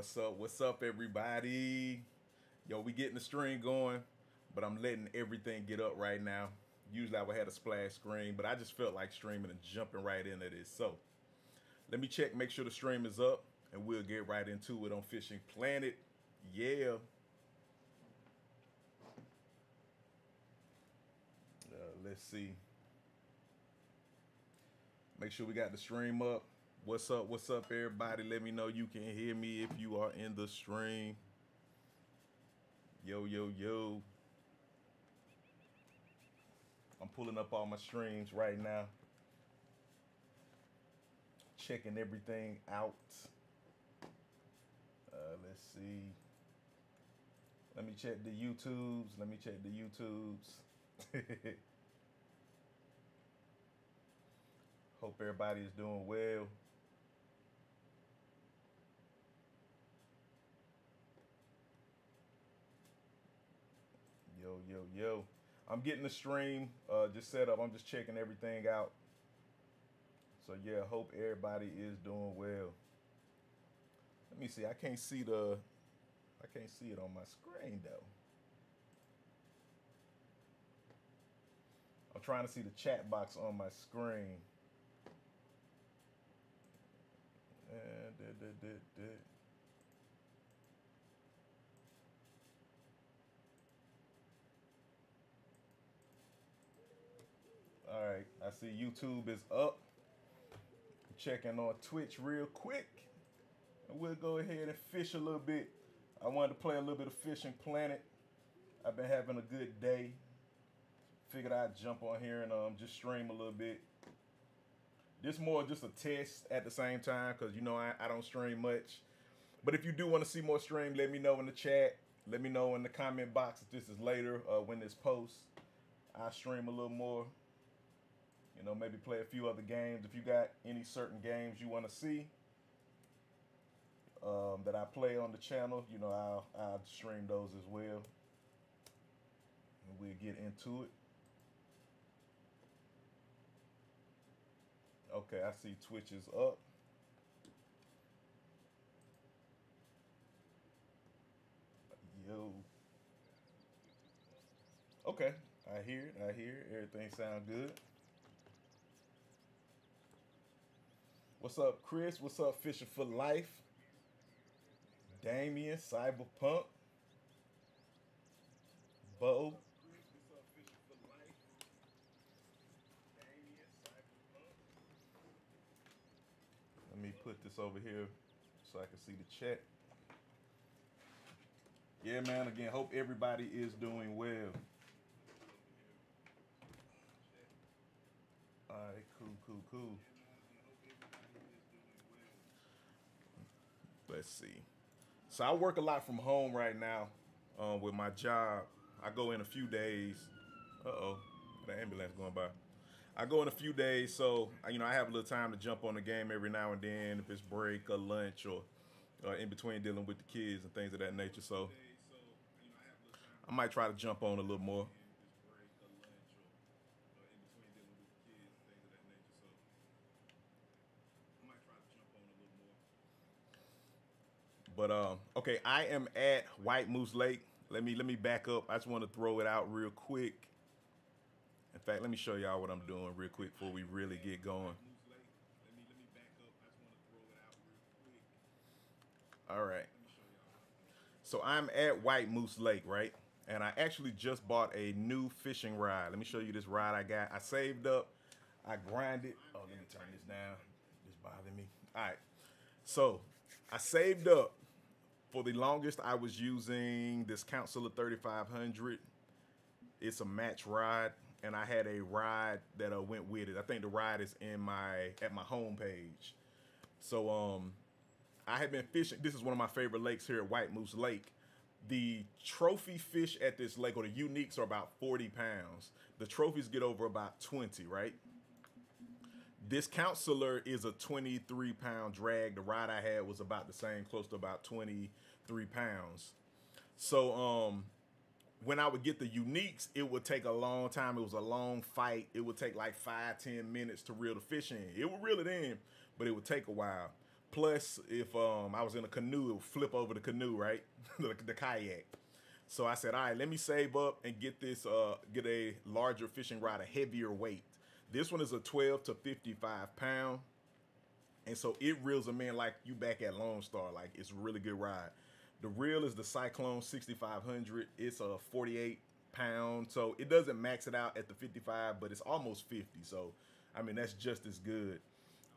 What's up? What's up, everybody? Yo, we getting the stream going, but I'm letting everything get up right now. Usually I would have a splash screen, but I just felt like streaming and jumping right into this. So let me check, make sure the stream is up, and we'll get right into it on Fishing Planet. Yeah. Let's see. Make sure we got the stream up. What's up? What's up, everybody? Let me know you can hear me if you are in the stream. Yo, yo, yo. I'm pulling up all my streams right now. Checking everything out. Let's see. Let me check the YouTubes. Let me check the YouTubes. Hope everybody is doing well. Yo, yo, yo. I'm getting the stream just set up. I'm just checking everything out. So yeah, hope everybody is doing well. Let me see. I can't see it on my screen though. I'm trying to see the chat box on my screen. All right, I see YouTube is up. Checking on Twitch real quick, and we'll go ahead and fish a little bit. I wanted to play a little bit of Fishing Planet. I've been having a good day. Figured I'd jump on here and just stream a little bit. This more just a test at the same time, because you know I don't stream much. But if you do want to see more stream, let me know in the chat. Let me know in the comment box if this is later when this posts. I'll stream a little more. You know, maybe play a few other games. If you got any certain games you want to see that I play on the channel, you know, I'll stream those as well. And we'll get into it. Okay, I see Twitch is up. Yo. Okay, I hear it, I hear it. Everything sound good. What's up, Chris? What's up, Fishing for Life? Damien, Cyberpunk. Bo. Let me put this over here so I can see the chat. Yeah, man, again, hope everybody is doing well. All right, cool, cool, cool. Let's see. So I work a lot from home right now with my job. I go in a few days. Uh-oh, the ambulance going by. I go in a few days, so you know I have a little time to jump on the game every now and then, if it's break or lunch or in between dealing with the kids and things of that nature. So I might try to jump on a little more. But okay, I am at White Moose Lake. Let me back up. I just want to throw it out real quick. In fact, let me show y'all what I'm doing real quick before we really get going. All right. So I'm at White Moose Lake, right? And I actually just bought a new fishing rod. Let me show you this rod I got. I saved up. I grinded. Oh, let me turn this down. This bothering me. All right. So I saved up. For the longest, I was using this Counselor 3500. It's a match rod. And I had a rod that went with it. I think the rod is in at my home page. So I had been fishing. This is one of my favorite lakes here at White Moose Lake. The trophy fish at this lake, or the uniques, are about 40 pounds. The trophies get over about 20, right? This Counselor is a 23-pound drag. The rod I had was about the same, close to about 23 pounds. So when I would get the uniques, it would take a long time. It was a long fight. It would take like 5, 10 minutes to reel the fish in. It would reel it in, but it would take a while. Plus, if I was in a canoe, it would flip over the canoe, right? the kayak. So I said, all right, let me save up and get this, get a larger fishing rod, a heavier weight. This one is a 12 to 55 pound. And so it reels them in like you back at Lone Star. Like, it's a really good ride. The reel is the Cyclone 6500. It's a 48 pound. So it doesn't max it out at the 55, but it's almost 50. So, I mean, that's just as good.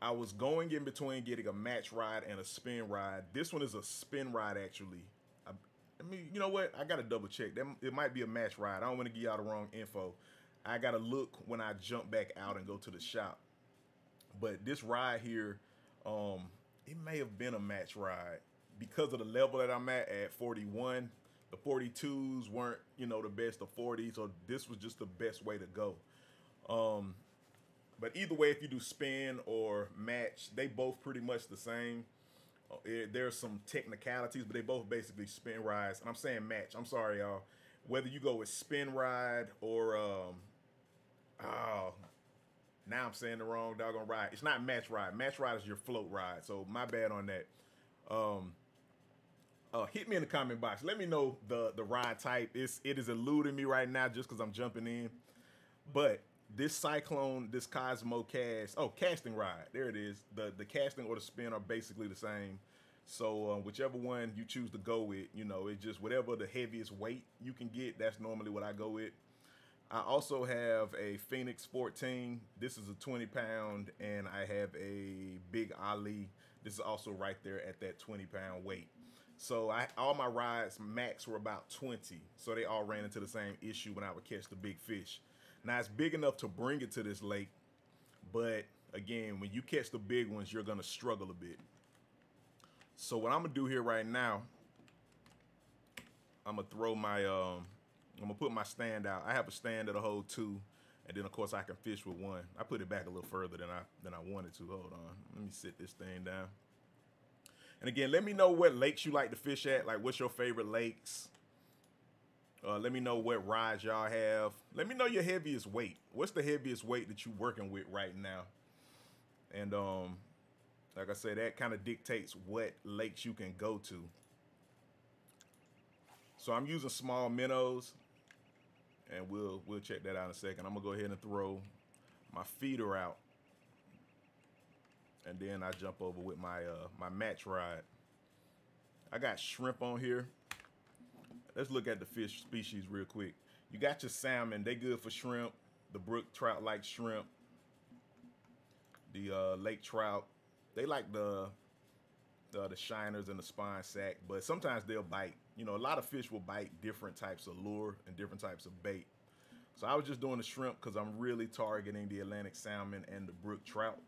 I was going in between getting a match rod and a spin rod. This one is a spin rod, actually. I mean, you know what? I got to double check. It might be a match ride. I don't want to give y'all the wrong info. I got to look when I jump back out and go to the shop. But this ride here, it may have been a match ride because of the level that I'm at 41. The 42s weren't, you know, the best of 40s. So this was just the best way to go. But either way, if you do spin or match, they both pretty much the same. There's some technicalities, but they both basically spin rides. And I'm saying match. I'm sorry, y'all. Whether you go with spin ride or, now I'm saying the wrong doggone ride. It's not match ride. Match ride is your float ride. So my bad on that. Hit me in the comment box. Let me know the ride type. It is eluding me right now just because I'm jumping in. But this Cyclone, this Cosmocast, casting ride. There it is. The casting or the spin are basically the same. So whichever one you choose to go with, you know, it's just whatever the heaviest weight you can get. That's normally what I go with. I also have a Phoenix 14. This is a 20 pound, and I have a Big Ali. This is also right there at that 20 pound weight. So all my rides max were about 20. So they all ran into the same issue when I would catch the big fish. Now, it's big enough to bring it to this lake, but again, when you catch the big ones, you're going to struggle a bit. So what I'm going to do here right now, I'm going to throw my, I'm going to put my stand out. I have a stand that'll hold two, and then, of course, I can fish with one. I put it back a little further than I wanted to. Hold on. Let me sit this thing down. And again, let me know what lakes you like to fish at, like what's your favorite lakes. Let me know what rides y'all have. Let me know your heaviest weight. What's the heaviest weight that you're working with right now? And like I said, that kind of dictates what lakes you can go to. So I'm using small minnows, and we'll check that out in a second. I'm gonna go ahead and throw my feeder out, and then I jump over with my my match rod. I got shrimp on here. Let's look at the fish species real quick. You got your salmon. They good for shrimp. The brook trout like shrimp. The lake trout, they like the shiners and the spine sack, but sometimes they'll bite. You know, a lot of fish will bite different types of lure and different types of bait. So I was just doing the shrimp because I'm really targeting the Atlantic salmon and the brook trout.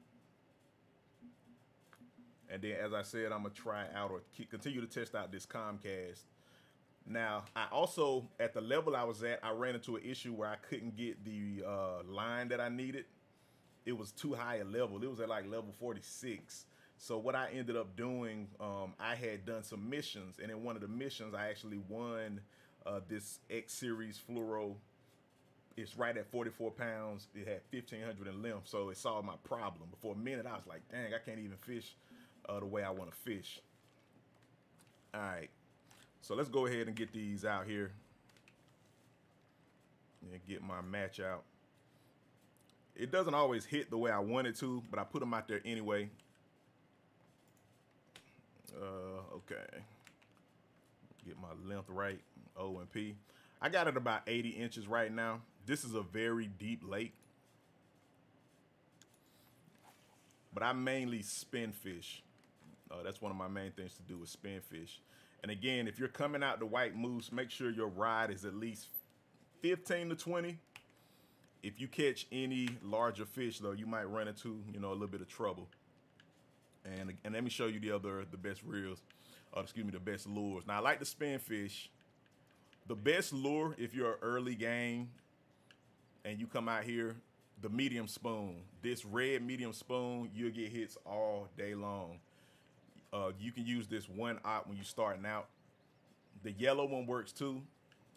And then, as I said, I'm going to try out or continue to test out this Comcast. Now, I also, at the level I was at, I ran into an issue where I couldn't get the line that I needed. It was too high a level. It was at like level 46. So what I ended up doing, I had done some missions. And in one of the missions, I actually won this X-Series fluoro. It's right at 44 pounds. It had 1,500 in limb, so it solved my problem. But for a minute, I was like, dang, I can't even fish the way I want to fish. All right. So let's go ahead and get these out here and get my match out. It doesn't always hit the way I want it to, but I put them out there anyway. Okay. Get my length right, O and P. I got it about 80 inches right now. This is a very deep lake. But I mainly spin fish. That's one of my main things to do is spin fish. And again, if you're coming out to White Moose, make sure your rod is at least 15 to 20. If you catch any larger fish, though, you might run into, you know, a little bit of trouble. And let me show you the best reels, or excuse me, the best lures. Now, I like to spin fish. The best lure, if you're an early game and you come out here, the medium spoon. This red medium spoon, you'll get hits all day long. You can use this 1/0 when you're starting out. The yellow one works too.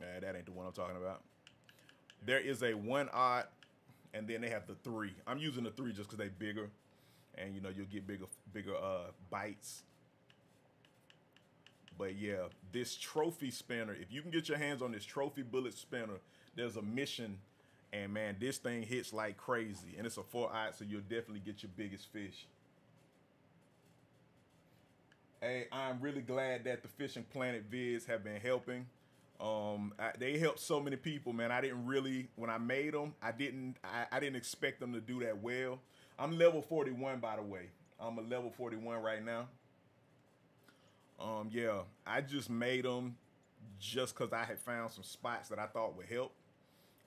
That ain't the one I'm talking about. There is a 1/0, and then they have the 3. I'm using the 3 just because they're bigger. and you know, you'll get bigger bites. But yeah, this trophy spinner, if you can get your hands on this trophy bullet spinner, there's a mission, and man, this thing hits like crazy, and it's a 4-aught, so you'll definitely get your biggest fish. Hey, I'm really glad that the Fishing Planet vids have been helping. They helped so many people, man. I didn't really, when I made them, I didn't expect them to do that well. I'm level 41, by the way. I'm a level 41 right now. Yeah, I just made them just because I had found some spots that I thought would help.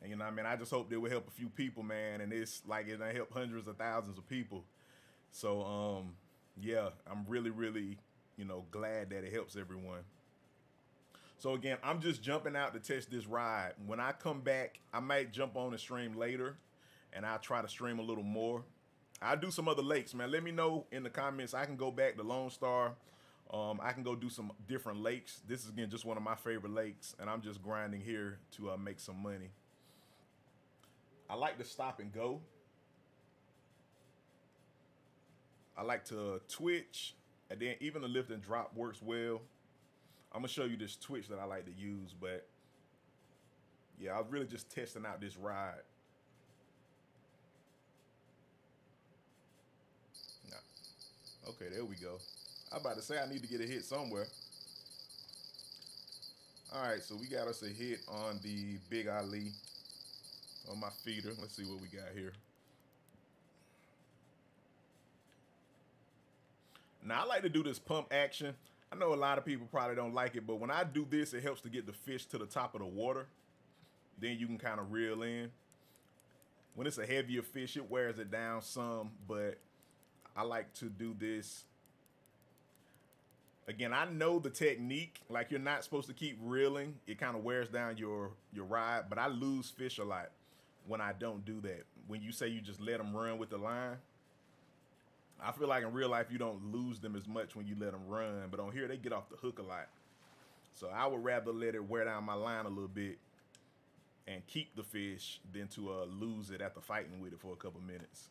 And you know what I mean? I just hoped it would help a few people, man. And it's like it done helped hundreds of thousands of people. So, yeah, I'm really, really, you know, glad that it helps everyone. So, again, I'm just jumping out to test this ride. When I come back, I might jump on and stream later, and I'll try to stream a little more. I'll do some other lakes, man. Let me know in the comments. I can go back to Lone Star. I can go do some different lakes. This is, again, just one of my favorite lakes, and I'm just grinding here to make some money. I like to stop and go. I like to twitch, and then even the lift and drop works well. I'm gonna show you this twitch that I like to use, but yeah, I was really just testing out this ride. Nah. Okay, there we go. I'm about to say I need to get a hit somewhere. All right, so we got us a hit on the Big Ali on my feeder. Let's see what we got here. Now, I like to do this pump action. I know a lot of people probably don't like it, but when I do this, it helps to get the fish to the top of the water. Then you can kind of reel in. When it's a heavier fish, it wears it down some, but I like to do this. Again, I know the technique. Like, you're not supposed to keep reeling. It kind of wears down your ride, but I lose fish a lot when I don't do that. When you say you just let them run with the line, I feel like in real life, you don't lose them as much when you let them run. But on here, they get off the hook a lot. So I would rather let it wear down my line a little bit and keep the fish than to lose it after fighting with it for a couple minutes.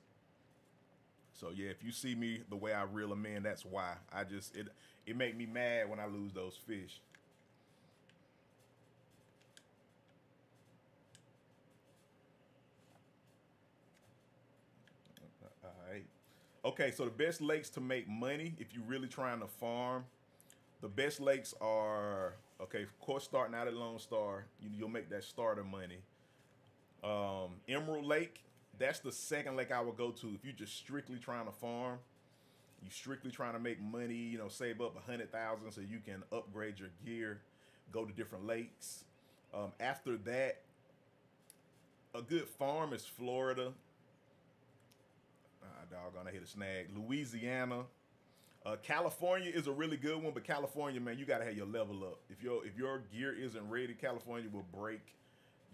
So, yeah, if you see me the way I reel them in, that's why. I just, it make me mad when I lose those fish. All right. Okay, so the best lakes to make money if you're really trying to farm, the best lakes are, okay, of course, starting out at Lone Star, you'll make that starter money. Emerald Lake, that's the second lake I would go to if you're just strictly trying to farm. You're strictly trying to make money, you know, save up $100,000 so you can upgrade your gear, go to different lakes. After that, a good farm is Florida. Doggone, I hit a snag. Louisiana. California is a really good one, but California, man, you got to have your level up. If your gear isn't ready, California will break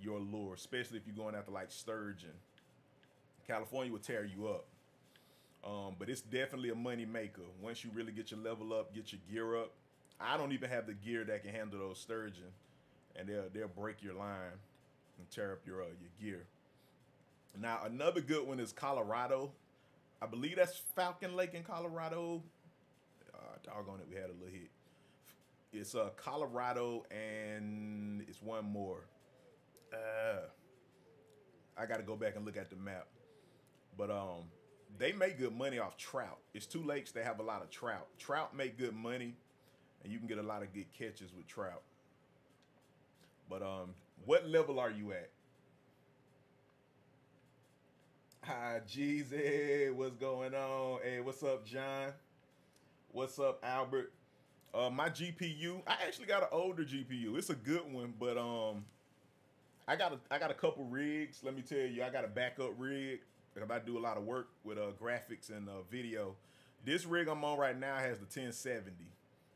your lure, especially if you're going after, like, sturgeon. California will tear you up. But it's definitely a money maker. Once you really get your level up, get your gear up. I don't even have the gear that can handle those sturgeon, and they'll break your line and tear up your gear. Now, another good one is Colorado. I believe that's Falcon Lake in Colorado. Doggone it, we had a little hit. It's Colorado, and it's one more. I got to go back and look at the map. But they make good money off trout. It's two lakes that have a lot of trout. Trout make good money, and you can get a lot of good catches with trout. But what level are you at? Hi, Jeezy. What's going on? Hey, what's up, John? What's up, Albert? My GPU. I actually got an older GPU. It's a good one, but I got a couple rigs. Let me tell you, I got a backup rig. And I do a lot of work with graphics and video. This rig I'm on right now has the 1070.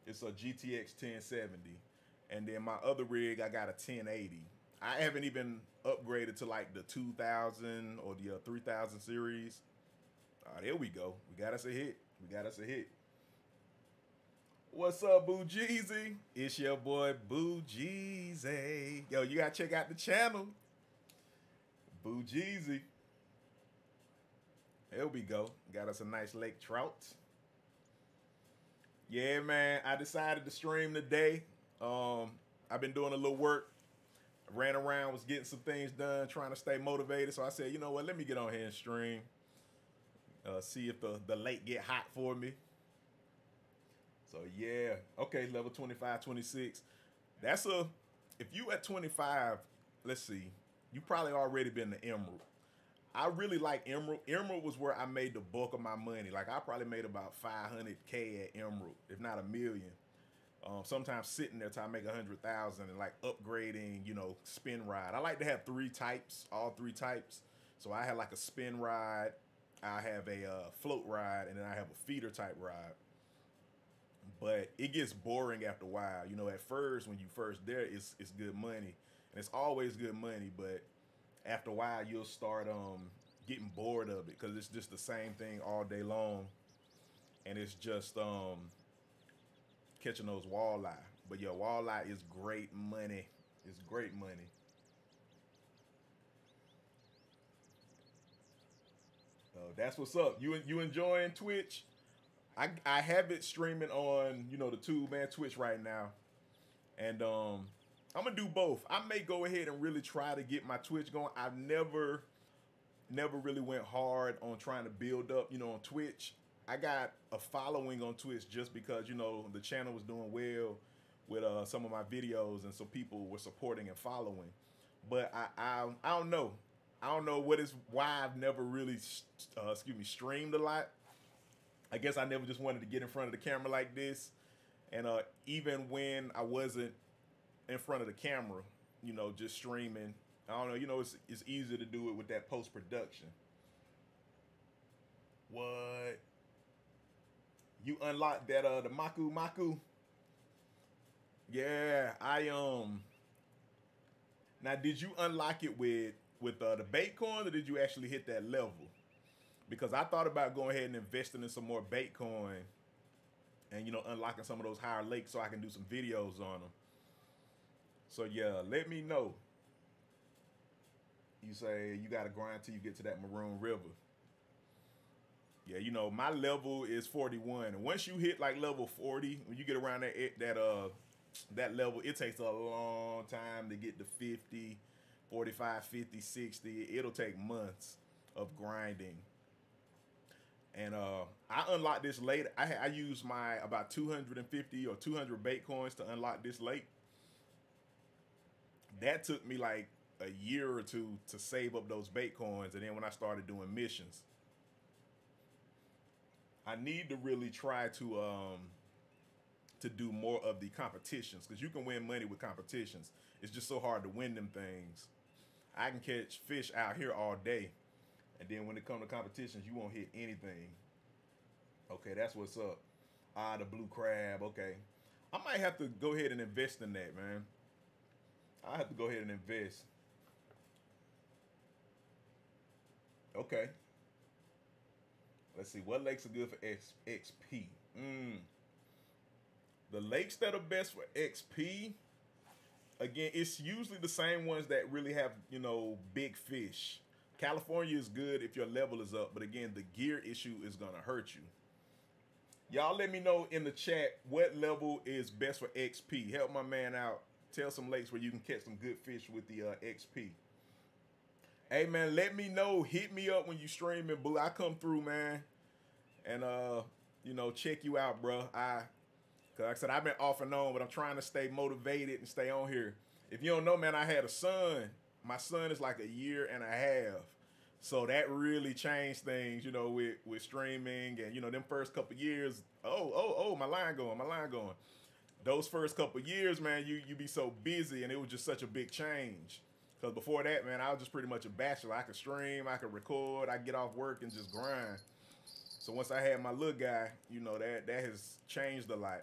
It's a GTX 1070, and then my other rig I got a 1080. I haven't even upgraded to like the 2000 or the 3000 series. There we go. We got us a hit. We got us a hit. What's up, Boo-Jeezy? It's your boy, Boo-Jeezy. Yo, you got to check out the channel. Boo-Jeezy. There we go. Got us a nice lake trout. Yeah, man. I decided to stream today. I've been doing a little work. I ran around, was getting some things done, trying to stay motivated. So I said, you know what? Let me get on here and stream. See if the lake get hot for me. So, yeah. Okay, level 25, 26. That's a... If you at 25, let's see. You probably already been to Emerald. I really like Emerald. Emerald was where I made the bulk of my money. Like, I probably made about 500K at Emerald, if not a million. Sometimes sitting there till I make 100,000 and, like, upgrading, you know, spin ride. I like to have three types, all three types. So I have, like, a spin ride, I have a float ride, and then I have a feeder type ride. But it gets boring after a while. You know, at first, when you first there, it's good money. And it's always good money, but... After a while, you'll start getting bored of it because it's just the same thing all day long. And it's just catching those walleye. But your walleye is great money. It's great money. So that's what's up. You enjoying Twitch? I have it streaming on, you know, the tube and Twitch right now. And I'm going to do both. I may go ahead and really try to get my Twitch going. I've never really went hard on trying to build up, you know, on Twitch. I got a following on Twitch just because, you know, the channel was doing well with some of my videos. And so people were supporting and following. But I don't know. I don't know why I've never really, streamed a lot. I guess I never just wanted to get in front of the camera like this. And even when I wasn't in front of the camera, you know, just streaming, I don't know, you know, it's easier to do it with that post-production. What? You unlocked that the Maku? Yeah, I now did you unlock it with the bait coin, or did you actually hit that level? Because I thought about going ahead and investing in some more bait coin and, you know, unlocking some of those higher lakes so I can do some videos on them. So, yeah, let me know. You say you got to grind till you get to that Maroon River. Yeah, you know, my level is 41. And once you hit, like, level 40, when you get around that level, it takes a long time to get to 50, 45, 50, 60. It'll take months of grinding. And I unlocked this late. I used my about 250 or 200 bait coins to unlock this late. That took me like a year or two to save up those bait coins. And then when I started doing missions, I need to really try to do more of the competitions, because you can win money with competitions. It's just so hard to win them things. I can catch fish out here all day, and then when it comes to competitions, you won't hit anything. Okay, that's what's up. Ah, the blue crab. Okay, I might have to go ahead and invest in that, man. I have to go ahead and invest. Okay. Let's see. What lakes are good for XP? The lakes that are best for XP, again, it's usually the same ones that really have, you know, big fish. California is good if your level is up. But, again, the gear issue is going to hurt you. Y'all let me know in the chat what level is best for XP. Help my man out. Tell some lakes where you can catch some good fish with the XP. Hey, man, let me know. Hit me up when you streaming, boo. I come through, man. And, you know, check you out, bro. Cause like I said, I've been off and on, but I'm trying to stay motivated and stay on here. If you don't know, man, I had a son. My son is like a year and a half. So that really changed things, you know, with streaming and, you know, them first couple years. Oh, my line going. Those first couple years, man, you be so busy, and it was just such a big change. Because before that, man, I was just pretty much a bachelor. I could stream, I could record, I get off work and just grind. So once I had my little guy, you know, that has changed a lot.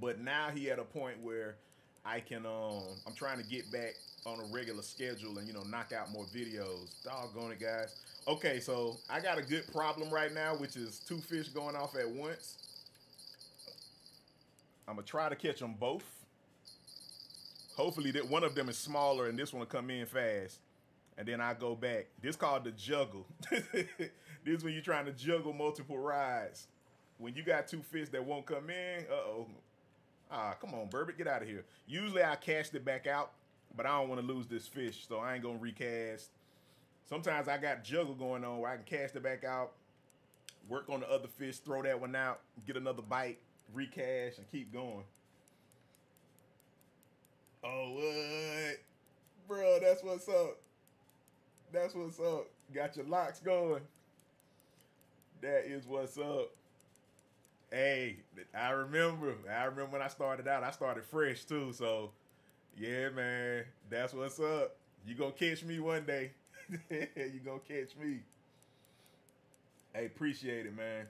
But now he at a point where I can, I'm trying to get back on a regular schedule and, you know, knock out more videos. Doggone it, guys. Okay, so I got a good problem right now, which is two fish going off at once. I'm going to try to catch them both. Hopefully that one of them is smaller and this one will come in fast. and then I go back. This called the juggle. This is when you're trying to juggle multiple rides. When you got two fish that won't come in, uh-oh. Ah, come on, Burbot, get out of here. Usually I cast it back out, but I don't want to lose this fish, so I ain't going to recast. Sometimes I got juggle going on where I can cast it back out, work on the other fish, throw that one out, get another bite, recast, and keep going. Oh, what? Bro, that's what's up. That's what's up. Got your locks going. That is what's up. Hey, I remember when I started out, I started fresh too. So, yeah, man, that's what's up. You gonna catch me one day. You gonna catch me. Hey, appreciate it, man.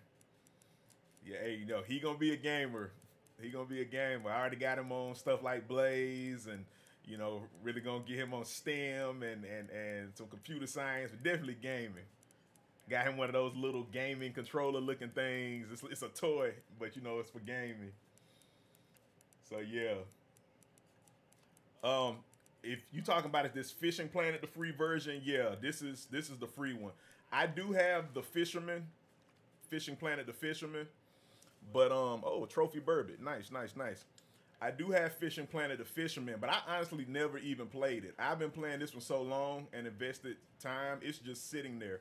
Yeah, hey, you know, he gonna be a gamer. He gonna be a gamer. I already got him on stuff like Blaze and, you know, really gonna get him on STEM and some computer science, but definitely gaming. Got him one of those little gaming controller looking things. It's a toy, but you know, it's for gaming. So yeah. If you talking about this Fishing Planet, the free version, yeah, this is the free one. I do have the Fisherman, Fishing Planet, the Fisherman. But oh, Trophy Burbot. Nice, nice, nice. I do have Fishing Planet the Fisherman, but I honestly never even played it. I've been playing this one so long and invested time. It's just sitting there.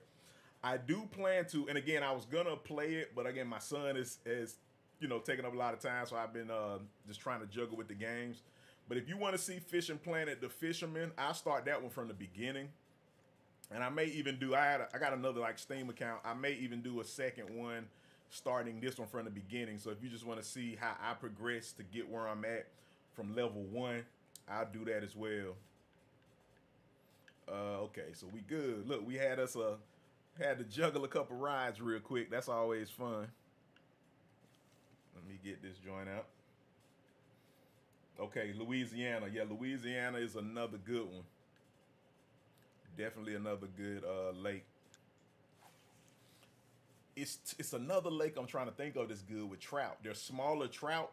I do plan to, and again, I was gonna play it, but again, my son is you know, taking up a lot of time, so I've been just trying to juggle with the games. But if you want to see Fishing Planet the Fisherman, I'll start that one from the beginning. And I may even do, I got another like Steam account. I may even do a second one starting this one from the beginning. So if you just want to see how I progress to get where I'm at from level 1, I'll do that as well. Okay, so we good. Look, we had us had to juggle a couple rides real quick. That's always fun. Let me get this joint out. Okay, Louisiana. Yeah, Louisiana is another good one. Definitely another good lake. It's another lake I'm trying to think of that's good with trout. They're smaller trout,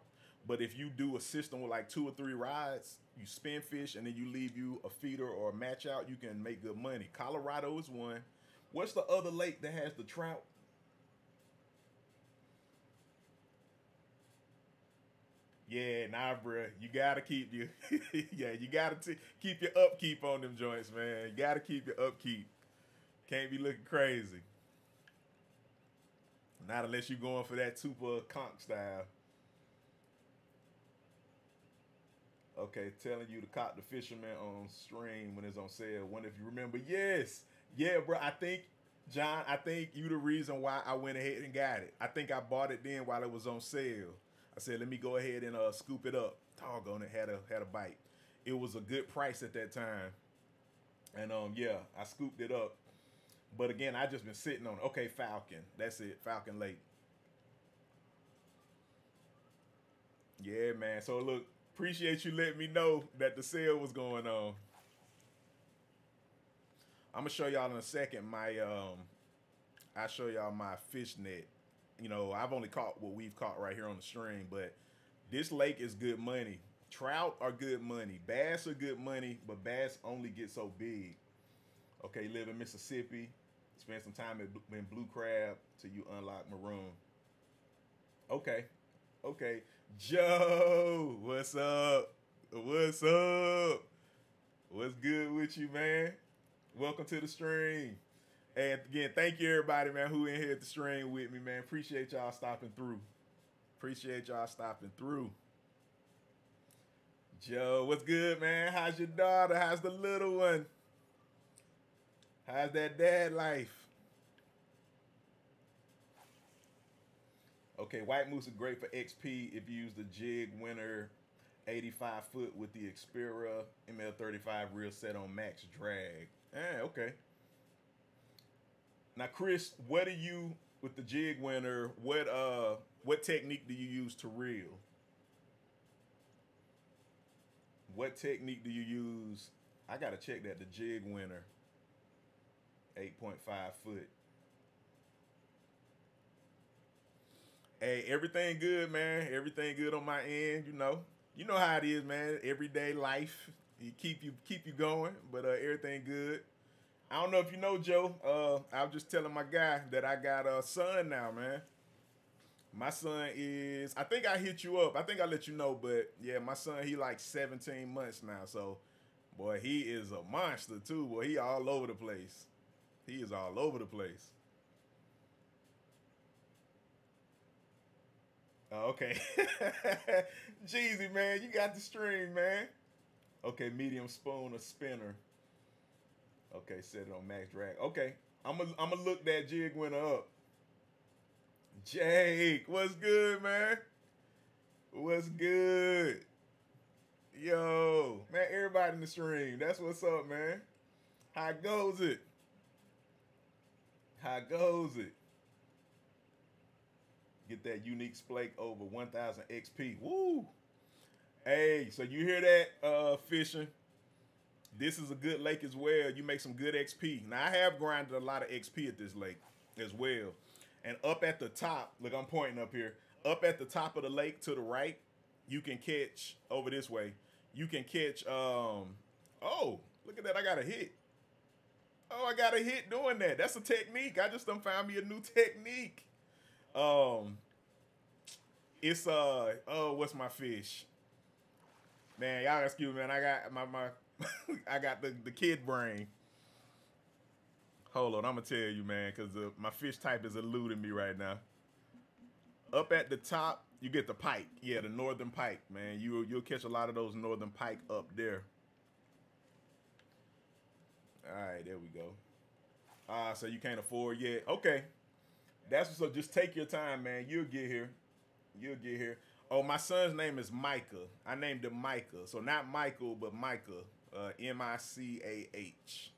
but if you do a system with like 2 or 3 rides, you spin fish and then you leave you a feeder or a match out, you can make good money. Colorado is one. What's the other lake that has the trout? Yeah, nah, bruh. You gotta keep your yeah, you gotta keep your upkeep on them joints, man. You gotta keep your upkeep. Can't be looking crazy. Not unless you're going for that super conch style. Okay, telling you to cop the Fisherman on stream when it's on sale. Wonder if you remember. Yes. Yeah, bro. I think, John, I think you the reason why I went ahead and got it. I think I bought it then while it was on sale. I said, let me go ahead and scoop it up. Doggone, it had a bite. It was a good price at that time. And yeah, I scooped it up. But again, I just been sitting on it. Okay, Falcon. That's it. Falcon Lake. Yeah, man. So look, appreciate you letting me know that the sale was going on. I'm gonna show y'all in a second my I show y'all my fish net. You know, I've only caught what we've caught right here on the stream, but this lake is good money. Trout are good money. Bass are good money, but bass only get so big. Okay, live in Mississippi. Spend some time in Blue Crab till you unlock Maroon. Okay. Okay. Joe, what's up? What's up? What's good with you, man? Welcome to the stream. And again, thank you everybody, man, who in here at the stream with me, man. Appreciate y'all stopping through. Appreciate y'all stopping through. Joe, what's good, man? How's your daughter? How's the little one? How's that dad life? Okay, white moose are great for XP if you use the jig winner 85 foot with the Xperia ML35 reel set on max drag. Eh, okay. Now, Chris, what do you with the jig winner? What technique do you use to reel? What technique do you use? I gotta check that. The jig winner. 8.5 foot. Hey, everything good, man. Everything good on my end, you know. You know how it is, man. Everyday life, you keep you going, but everything good. I don't know if you know, Joe. I was just telling my guy that I got a son now, man. My son is, I think I hit you up. I think I let you know, but yeah, my son, he like 17 months now. So, boy, he is a monster too. Boy, he all over the place. He is all over the place. Oh, okay. Jeezy, man, you got the stream, man. Okay, medium spoon or spinner. Okay, set it on max drag. Okay, I'm a look that jig winner up. Jake, what's good, man? What's good? Yo, man, everybody in the stream, that's what's up, man. How goes it? How goes it? Get that unique splake over 1,000 XP. Woo! Hey, so you hear that, fishing? This is a good lake as well. You make some good XP. Now, I have grinded a lot of XP at this lake as well. And up at the top, look, I'm pointing up here. Up at the top of the lake to the right, you can catch, over this way, you can catch, oh, look at that. I got a hit. Oh, I got a hit doing that. That's a technique. I just done found me a new technique. It's, oh, what's my fish? Man, y'all excuse me, man. I got my I got the kid brain. Hold on, I'm gonna tell you, man, because my fish type is eluding me right now. Up at the top, you get the pike. Yeah, the northern pike, man. You'll catch a lot of those northern pike up there. All right, there we go. Ah, so you can't afford yet. Okay, that's what's up. Just take your time, man. You'll get here. You'll get here. Oh, my son's name is Micah. I named him Micah. So not Michael, but Micah. M-I-C-A-H.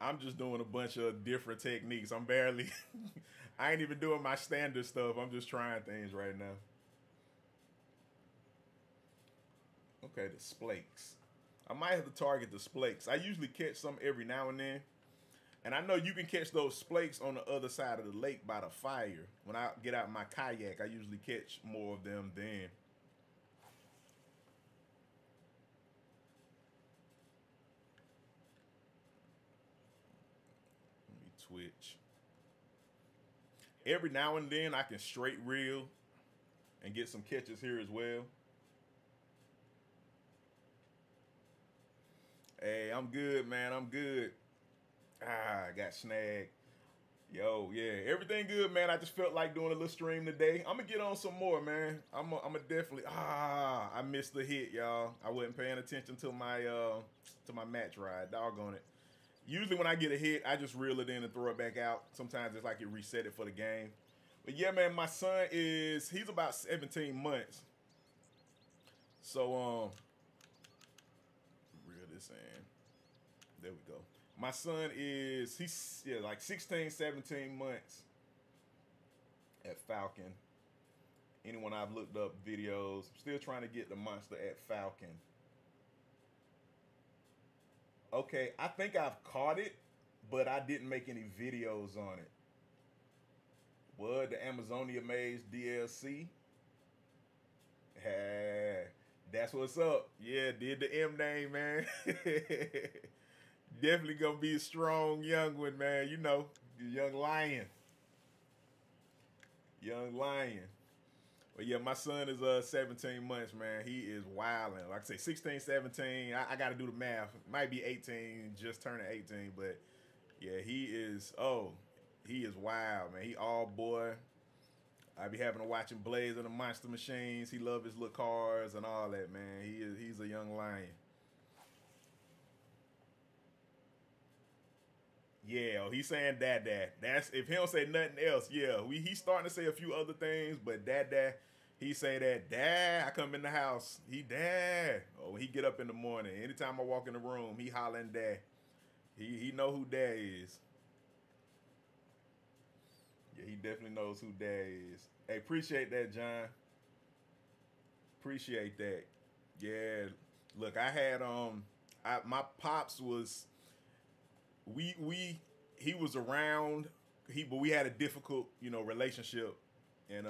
I'm just doing a bunch of different techniques. I'm barely, I ain't even doing my standard stuff. I'm just trying things right now. Okay, the splakes. I might have to target the splakes. I usually catch some every now and then. And I know you can catch those splakes on the other side of the lake by the fire. When I get out my kayak, I usually catch more of them then. Let me twitch. Every now and then I can straight reel and get some catches here as well. Hey, I'm good, man. I'm good. Ah, I got snagged. Yo, yeah. Everything good, man. I just felt like doing a little stream today. I'm going to get on some more, man. I'm a definitely... Ah, I missed the hit, y'all. I wasn't paying attention to my match ride. Doggone it. Usually when I get a hit, I just reel it in and throw it back out. Sometimes it's like you reset it for the game. But yeah, man, my son is... He's about 17 months. So, And there we go. My son is, he's yeah, like 16, 17 months at Falcon. Anyone I've looked up videos, I'm still trying to get the monster at Falcon. Okay, I think I've caught it, but I didn't make any videos on it. What, the Amazonia Maze DLC? Hey. That's what's up. Yeah, did the M name, man. Definitely gonna be a strong young one, man. You know, young lion. Young lion. But yeah, my son is 17 months, man. He is wilding. Like I say, 16, 17. I gotta do the math. Might be 18, just turning 18, but yeah, he is wild, man. He all boy. I be having to watching Blaze and the Monster Machines. He loves his little cars and all that, man. He's a young lion. Yeah, oh, he's saying dad. That's if he don't say nothing else. Yeah, he's starting to say a few other things, but dad. He say that dad. I come in the house, he dad. Oh, when he get up in the morning, anytime I walk in the room, he hollering dad. He know who dad is. Yeah, he definitely knows who dad is. Hey, appreciate that, John. Appreciate that. Yeah. Look, I had my pops was he was around, but we had a difficult, relationship And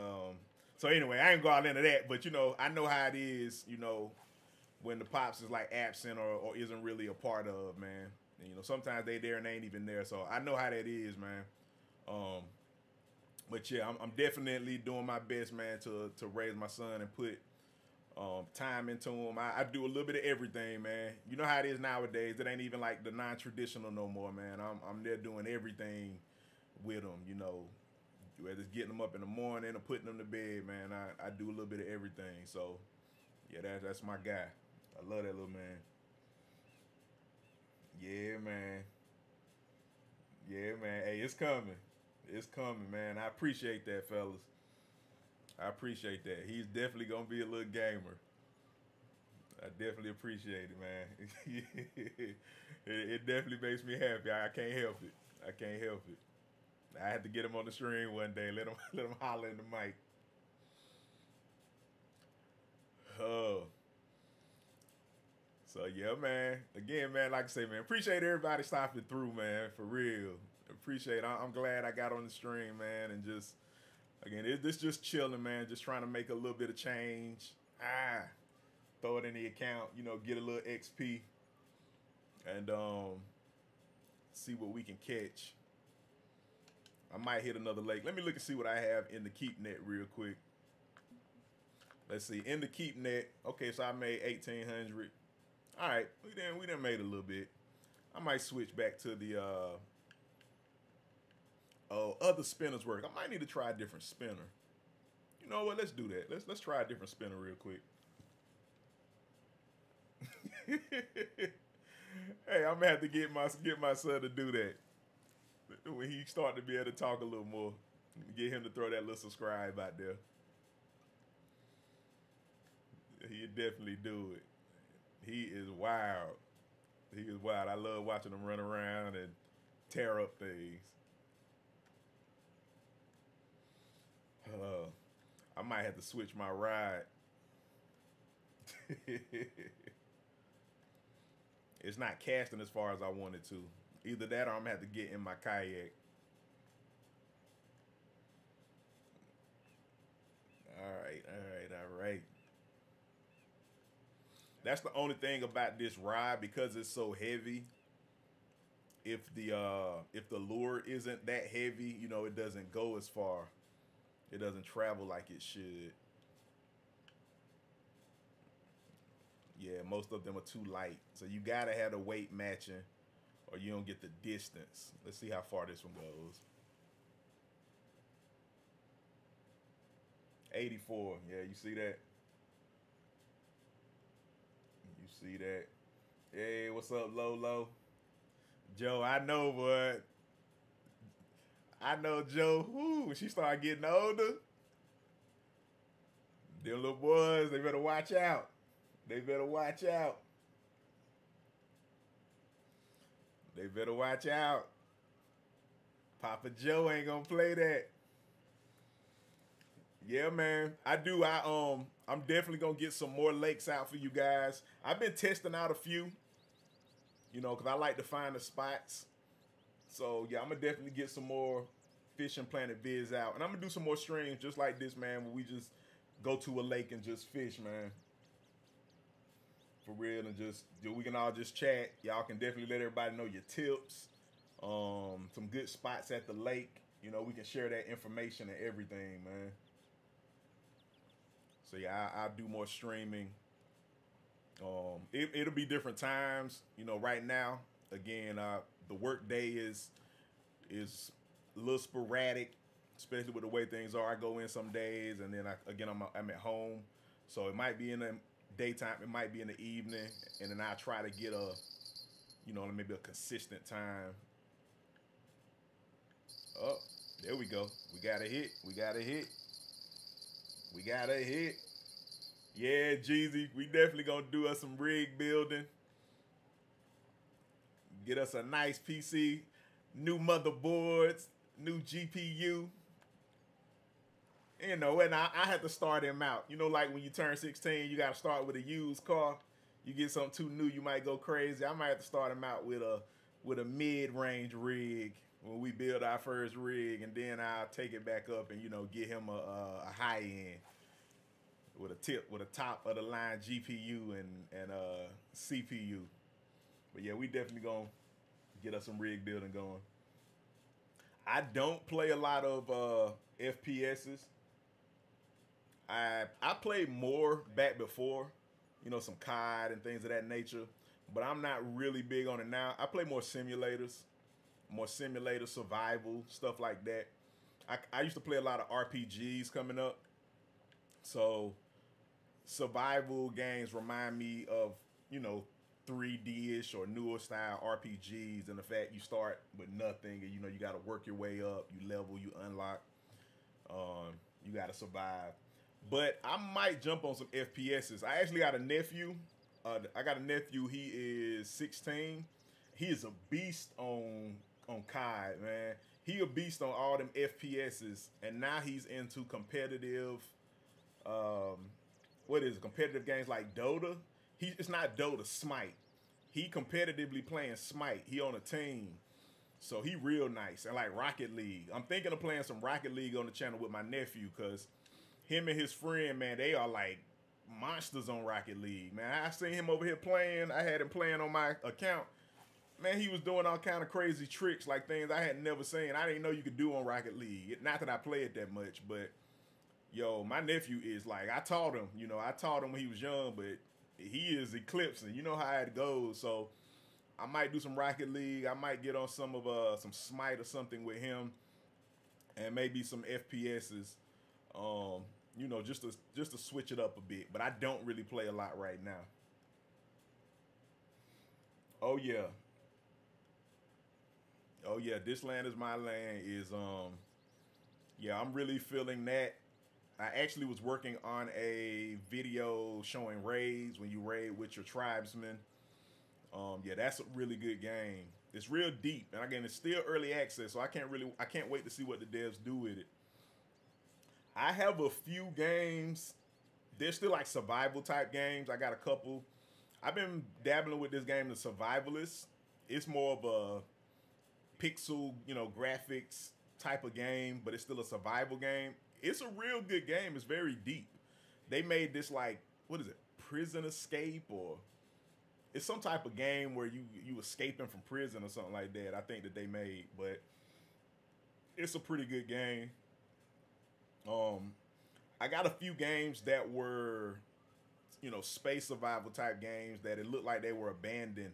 so anyway, I ain't go out into that, but you know, I know how it is, you know, when the pops is like absent or isn't really a part of, man. And, you know, sometimes they there and they ain't even there. So I know how that is, man. But yeah, I'm definitely doing my best, man, to raise my son and put time into him. I do a little bit of everything, man. You know how it is nowadays. It ain't even like the non-traditional no more, man. I'm there doing everything with him, you know. Whether it's getting them up in the morning or putting them to bed, man, I do a little bit of everything. So, yeah, that's my guy. I love that little man. Yeah, man. Yeah, man. Hey, it's coming. It's coming, man. I appreciate that, fellas. I appreciate that. He's definitely going to be a little gamer. I definitely appreciate it, man. It definitely makes me happy. I can't help it. I can't help it. I had to get him on the stream one day. Let him holler in the mic. Oh. So yeah, man. Again, man, like I say, man, appreciate everybody stopping through, man. For real, appreciate it. I'm glad I got on the stream, man, and just again, this just chilling, man. Just trying to make a little bit of change. Throw it in the account, you know, get a little XP, and see what we can catch. I might hit another lake. Let me look and see what I have in the keep net real quick. Let's see. In the keep net. Okay, so I made 1,800. All right. We done made a little bit. I might switch back to the other spinners work. I might need to try a different spinner. You know what? Let's do that. Let's try a different spinner real quick. Hey, I'm gonna have to get my son to do that. When he started to be able to talk a little more, get him to throw that little subscribe out there. He'll definitely do it. He is wild. He is wild. I love watching him run around and tear up things. I might have to switch my ride. It's not casting as far as I wanted to. Either that or I'm going to have to get in my kayak. All right. That's the only thing about this rod, because it's so heavy. If the lure isn't that heavy, you know, it doesn't go as far. It doesn't travel like it should. Yeah, most of them are too light. So you got to have the weight matching, or you don't get the distance. Let's see how far this one goes. 84. Yeah, you see that? You see that? Hey, what's up, Lolo? Joe, I know, bud. I know Joe. Ooh, she started getting older. Them little boys, they better watch out. They better watch out. They better watch out. Papa Joe ain't gonna play that. Yeah, man. I do. I'm definitely gonna get some more lakes out for you guys. I've been testing out a few, you know, because I like to find the spots. So yeah, I'm gonna definitely get some more Fishing Planet vids out, and I'm gonna do some more streams just like this, man, where we just go to a lake and just fish, man. For real, and just, we can all just chat. Y'all can definitely let everybody know your tips, some good spots at the lake. You know, we can share that information and everything, man. So yeah, I'll do more streaming. It'll be different times. You know, right now, again, the work day is a little sporadic, especially with the way things are. I go in some days, and then I'm at home, so it might be in the daytime, it might be in the evening, and then I try to get a, you know, maybe a consistent time. Oh, there we go. We got a hit. Yeah, Jeezy, we definitely gonna do us some rig building. Get us a nice PC, new motherboards, new GPU. You know, and I had to start him out. You know, like when you turn 16, you got to start with a used car. You get something too new, you might go crazy. I might have to start him out with a with a mid-range rig when we build our first rig, and then I'll take it back up and, you know, get him a high end with a tip, with a top of the line GPU and CPU. But yeah, we definitely gonna get us some rig building going. I don't play a lot of FPSs. I played more back before, you know, some COD and things of that nature, but I'm not really big on it now. I play more simulators, more simulator survival, stuff like that. I used to play a lot of RPGs coming up, so survival games remind me of, you know, 3D-ish or newer style RPGs, and the fact you start with nothing and, you know, you got to work your way up, you level, you unlock, you got to survive. But I might jump on some FPSs. I actually got a nephew. He is 16. He is a beast on COD, man. He a beast on all them FPSs, and now he's into competitive. What is it? Competitive games like Dota? It's not Dota, Smite. He competitively playing Smite. He on a team, so he real nice. And like Rocket League, I'm thinking of playing some Rocket League on the channel with my nephew, cause him and his friend, man, they are like monsters on Rocket League, man. I seen him over here playing. I had him playing on my account. Man, he was doing all kind of crazy tricks, like things I had never seen. I didn't know you could do on Rocket League. Not that I played that much, but, yo, my nephew is like, I taught him. You know, I taught him when he was young, but he is eclipsing. You know how it goes. So I might do some Rocket League. I might get on some of some Smite or something with him, and maybe some FPSs. You know, just to switch it up a bit, but I don't really play a lot right now. Oh yeah. Oh yeah, This Land Is My Land is yeah, I'm really feeling that. I actually was working on a video showing raids, when you raid with your tribesmen. Yeah, that's a really good game. It's real deep, and again, it's still early access, so I can't wait to see what the devs do with it. I have a few games. They're still like survival type games. I got a couple. I've been dabbling with this game, The Survivalist. It's more of a pixel, you know, graphics type of game, but it's still a survival game. It's a real good game. It's very deep. They made this like, what is it, prison escape, or it's some type of game where you escaping from prison or something like that, I think that they made, but it's a pretty good game. I got a few games that were, you know, space survival type games that it looked like they were abandoned,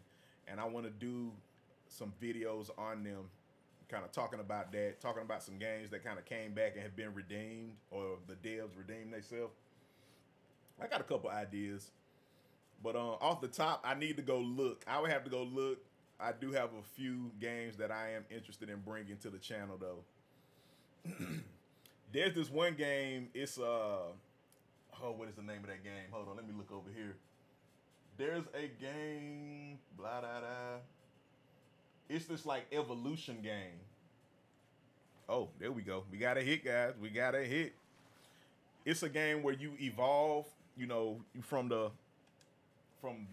and I want to do some videos on them, kind of talking about that, talking about some games that kind of came back and have been redeemed, or the devs redeemed themselves. I got a couple ideas, but off the top, I need to go look. I would have to go look. I do have a few games that I am interested in bringing to the channel, though. There's this one game, it's, oh, what is the name of that game? Hold on, let me look over here. There's a game, blah, da, da. It's this, like, evolution game. Oh, there we go. We got a hit, guys. We got a hit. It's a game where you evolve, you know, from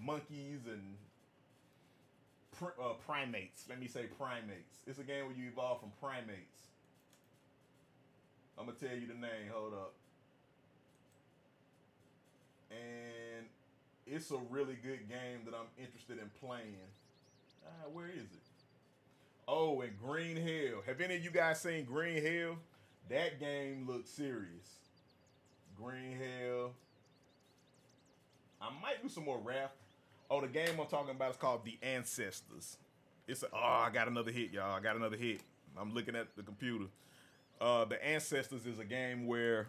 monkeys and primates. Let me say primates. It's a game where you evolve from primates. I'm going to tell you the name. Hold up. And it's a really good game that I'm interested in playing. Where is it? Oh, and Green Hill. Have any of you guys seen Green Hill? That game looks serious. Green Hill. I might do some more raft. Oh, the game I'm talking about is called The Ancestors. It's a, oh, I got another hit, y'all. I got another hit. I'm looking at the computer. The Ancestors is a game where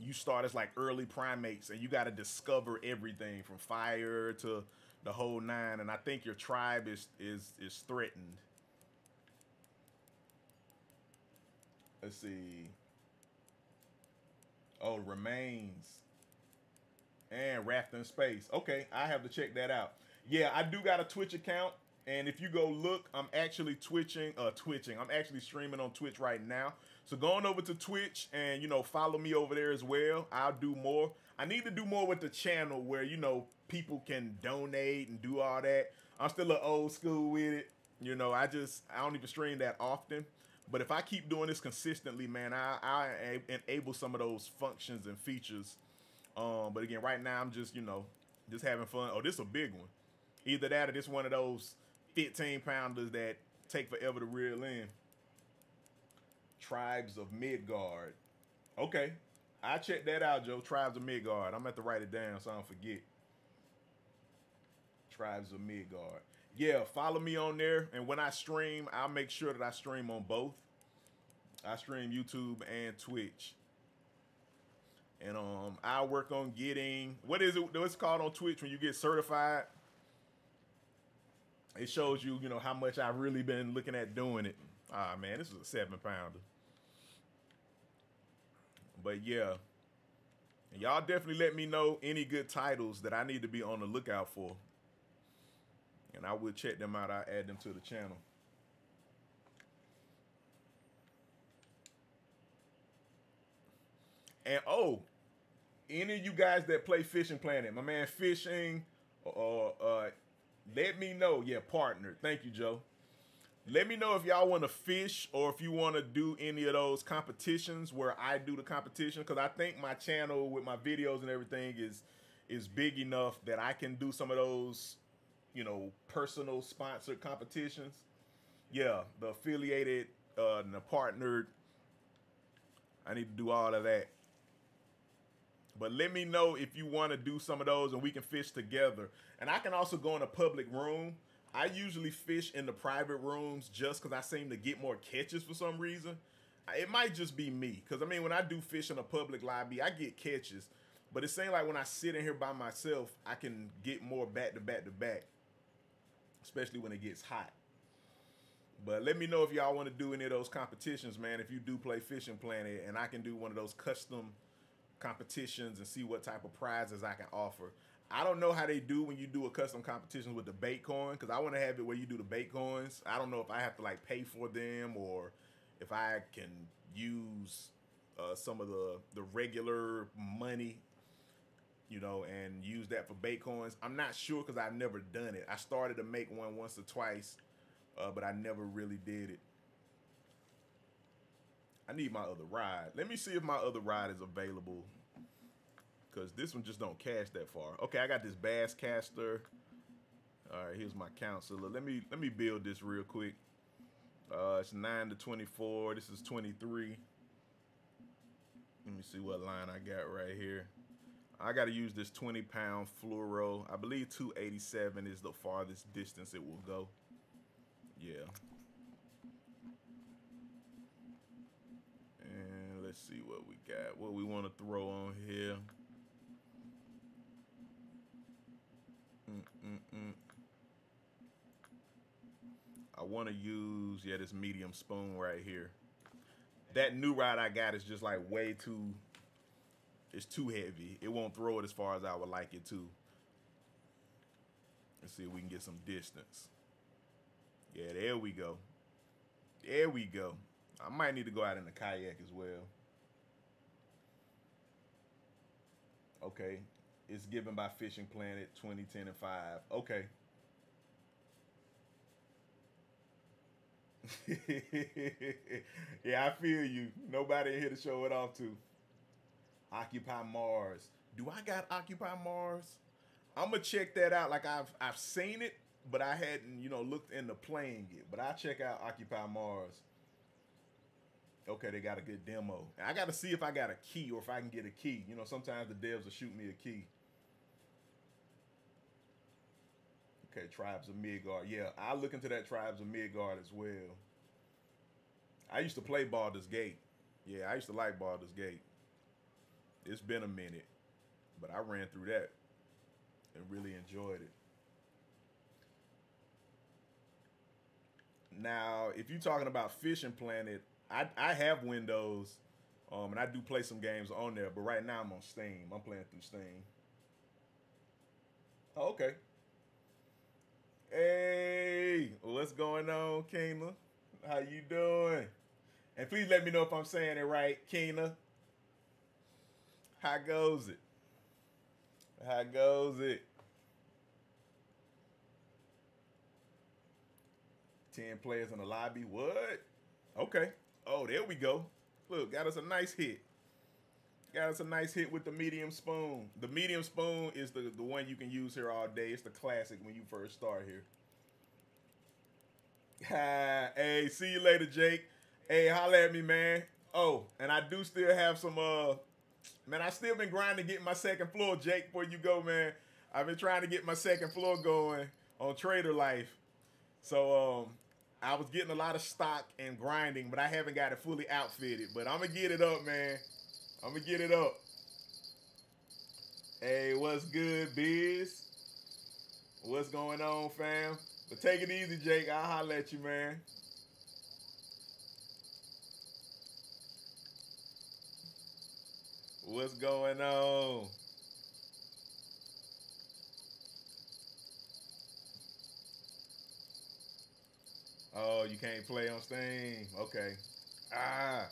you start as like early primates, and you got to discover everything from fire to the whole nine. And I think your tribe is threatened. Let's see. Oh, Remains and Raft in Space. Okay, I have to check that out. Yeah, I do got a Twitch account. And if you go look, I'm actually I'm actually streaming on Twitch right now. So go on over to Twitch and, you know, follow me over there as well. I'll do more. I need to do more with the channel where, you know, people can donate and do all that. I'm still a old school with it. You know, I don't even stream that often. But if I keep doing this consistently, man, I enable some of those functions and features. But again, right now I'm just, you know, just having fun. Oh, this is a big one. Either that or this one of those 15-pounders that take forever to reel in. Tribes of Midgard. Okay. I checked that out, Joe. Tribes of Midgard. I'm going to have to write it down so I don't forget. Tribes of Midgard. Yeah, follow me on there. And when I stream, I'll make sure that I stream on both. I stream YouTube and Twitch. And I work on getting, what is it? It's called on Twitch when you get certified. It shows you, you know, how much I've really been looking at doing it. Ah, man, this is a 7-pounder. But yeah, y'all definitely let me know any good titles that I need to be on the lookout for. And I will check them out. I'll add them to the channel. And oh, any of you guys that play Fishing Planet, my man Fishing, let me know. Yeah, partner. Thank you, Joe. Let me know if y'all want to fish or if you want to do any of those competitions where I do the competition. Because I think my channel with my videos and everything is big enough that I can do some of those, you know, personal sponsored competitions. Yeah, the affiliated and the partnered. I need to do all of that. But let me know if you want to do some of those and we can fish together. And I can also go in a public room. I usually fish in the private rooms just because I seem to get more catches for some reason. It might just be me. Because, I mean, when I do fish in a public lobby, I get catches. But it seems like when I sit in here by myself, I can get more back-to-back-to-back. Especially when it gets hot. But let me know if y'all want to do any of those competitions, man. If you do play Fishing Planet, and I can do one of those custom competitions and see what type of prizes I can offer. I don't know how they do when you do a custom competition with the bait coin, because I want to have it where you do the bait coins. I don't know if I have to like pay for them or if I can use some of the regular money, you know, and use that for bait coins. I'm not sure because I've never done it. I started to make one once or twice, but I never really did it. I need my other rod. Let me see if my other rod is available. Because this one just don't cast that far. Okay, I got this bass caster. All right, here's my counselor. Let me build this real quick. It's 9 to 24. This is 23. Let me see what line I got right here. I got to use this 20-pound fluoro. I believe 287 is the farthest distance it will go. Yeah. And let's see what we got. What we want to throw on here. I want to use, yeah, this medium spoon right here. That new rod I got is just like way too, it's too heavy. It won't throw it as far as I would like it to. Let's see if we can get some distance. Yeah, there we go. There we go. I might need to go out in the kayak as well. Okay. It's given by Fishing Planet 2010 and 5. Okay. Yeah, I feel you. Nobody here to show it off to. Occupy Mars. Do I got Occupy Mars? I'm gonna check that out. Like I've seen it, but I hadn't, you know, looked into playing it. But I'll check out Occupy Mars. Okay, they got a good demo. I got to see if I got a key or if I can get a key. You know, sometimes the devs will shoot me a key. Okay, Tribes of Midgard. Yeah, I look into that Tribes of Midgard as well. I used to play Baldur's Gate. Yeah, I used to like Baldur's Gate. It's been a minute, but I ran through that and really enjoyed it. Now, if you're talking about Fishing Planet, I have Windows, and I do play some games on there, but right now I'm on Steam. I'm playing through Steam. Oh, okay. Hey, what's going on, Kena? How you doing? And please let me know if I'm saying it right, Kena. How goes it? How goes it? 10 players in the lobby. What? Okay. Oh, there we go. Look, got us a nice hit. Got us a nice hit with the medium spoon. The medium spoon is the one you can use here all day. It's the classic when you first start here. Hey, see you later, Jake. Hey, holla at me, man. Oh, and I do still have some, man, I still been grinding getting my second floor, Jake, before you go, man. I've been trying to get my second floor going on Trader Life. So, I was getting a lot of stock and grinding, but I haven't got it fully outfitted. But I'm gonna get it up, man. I'm gonna get it up. Hey, what's good, Biz? What's going on, fam? But take it easy, Jake. I'll holler at you, man. What's going on? Oh, you can't play on Steam. Okay. Ah.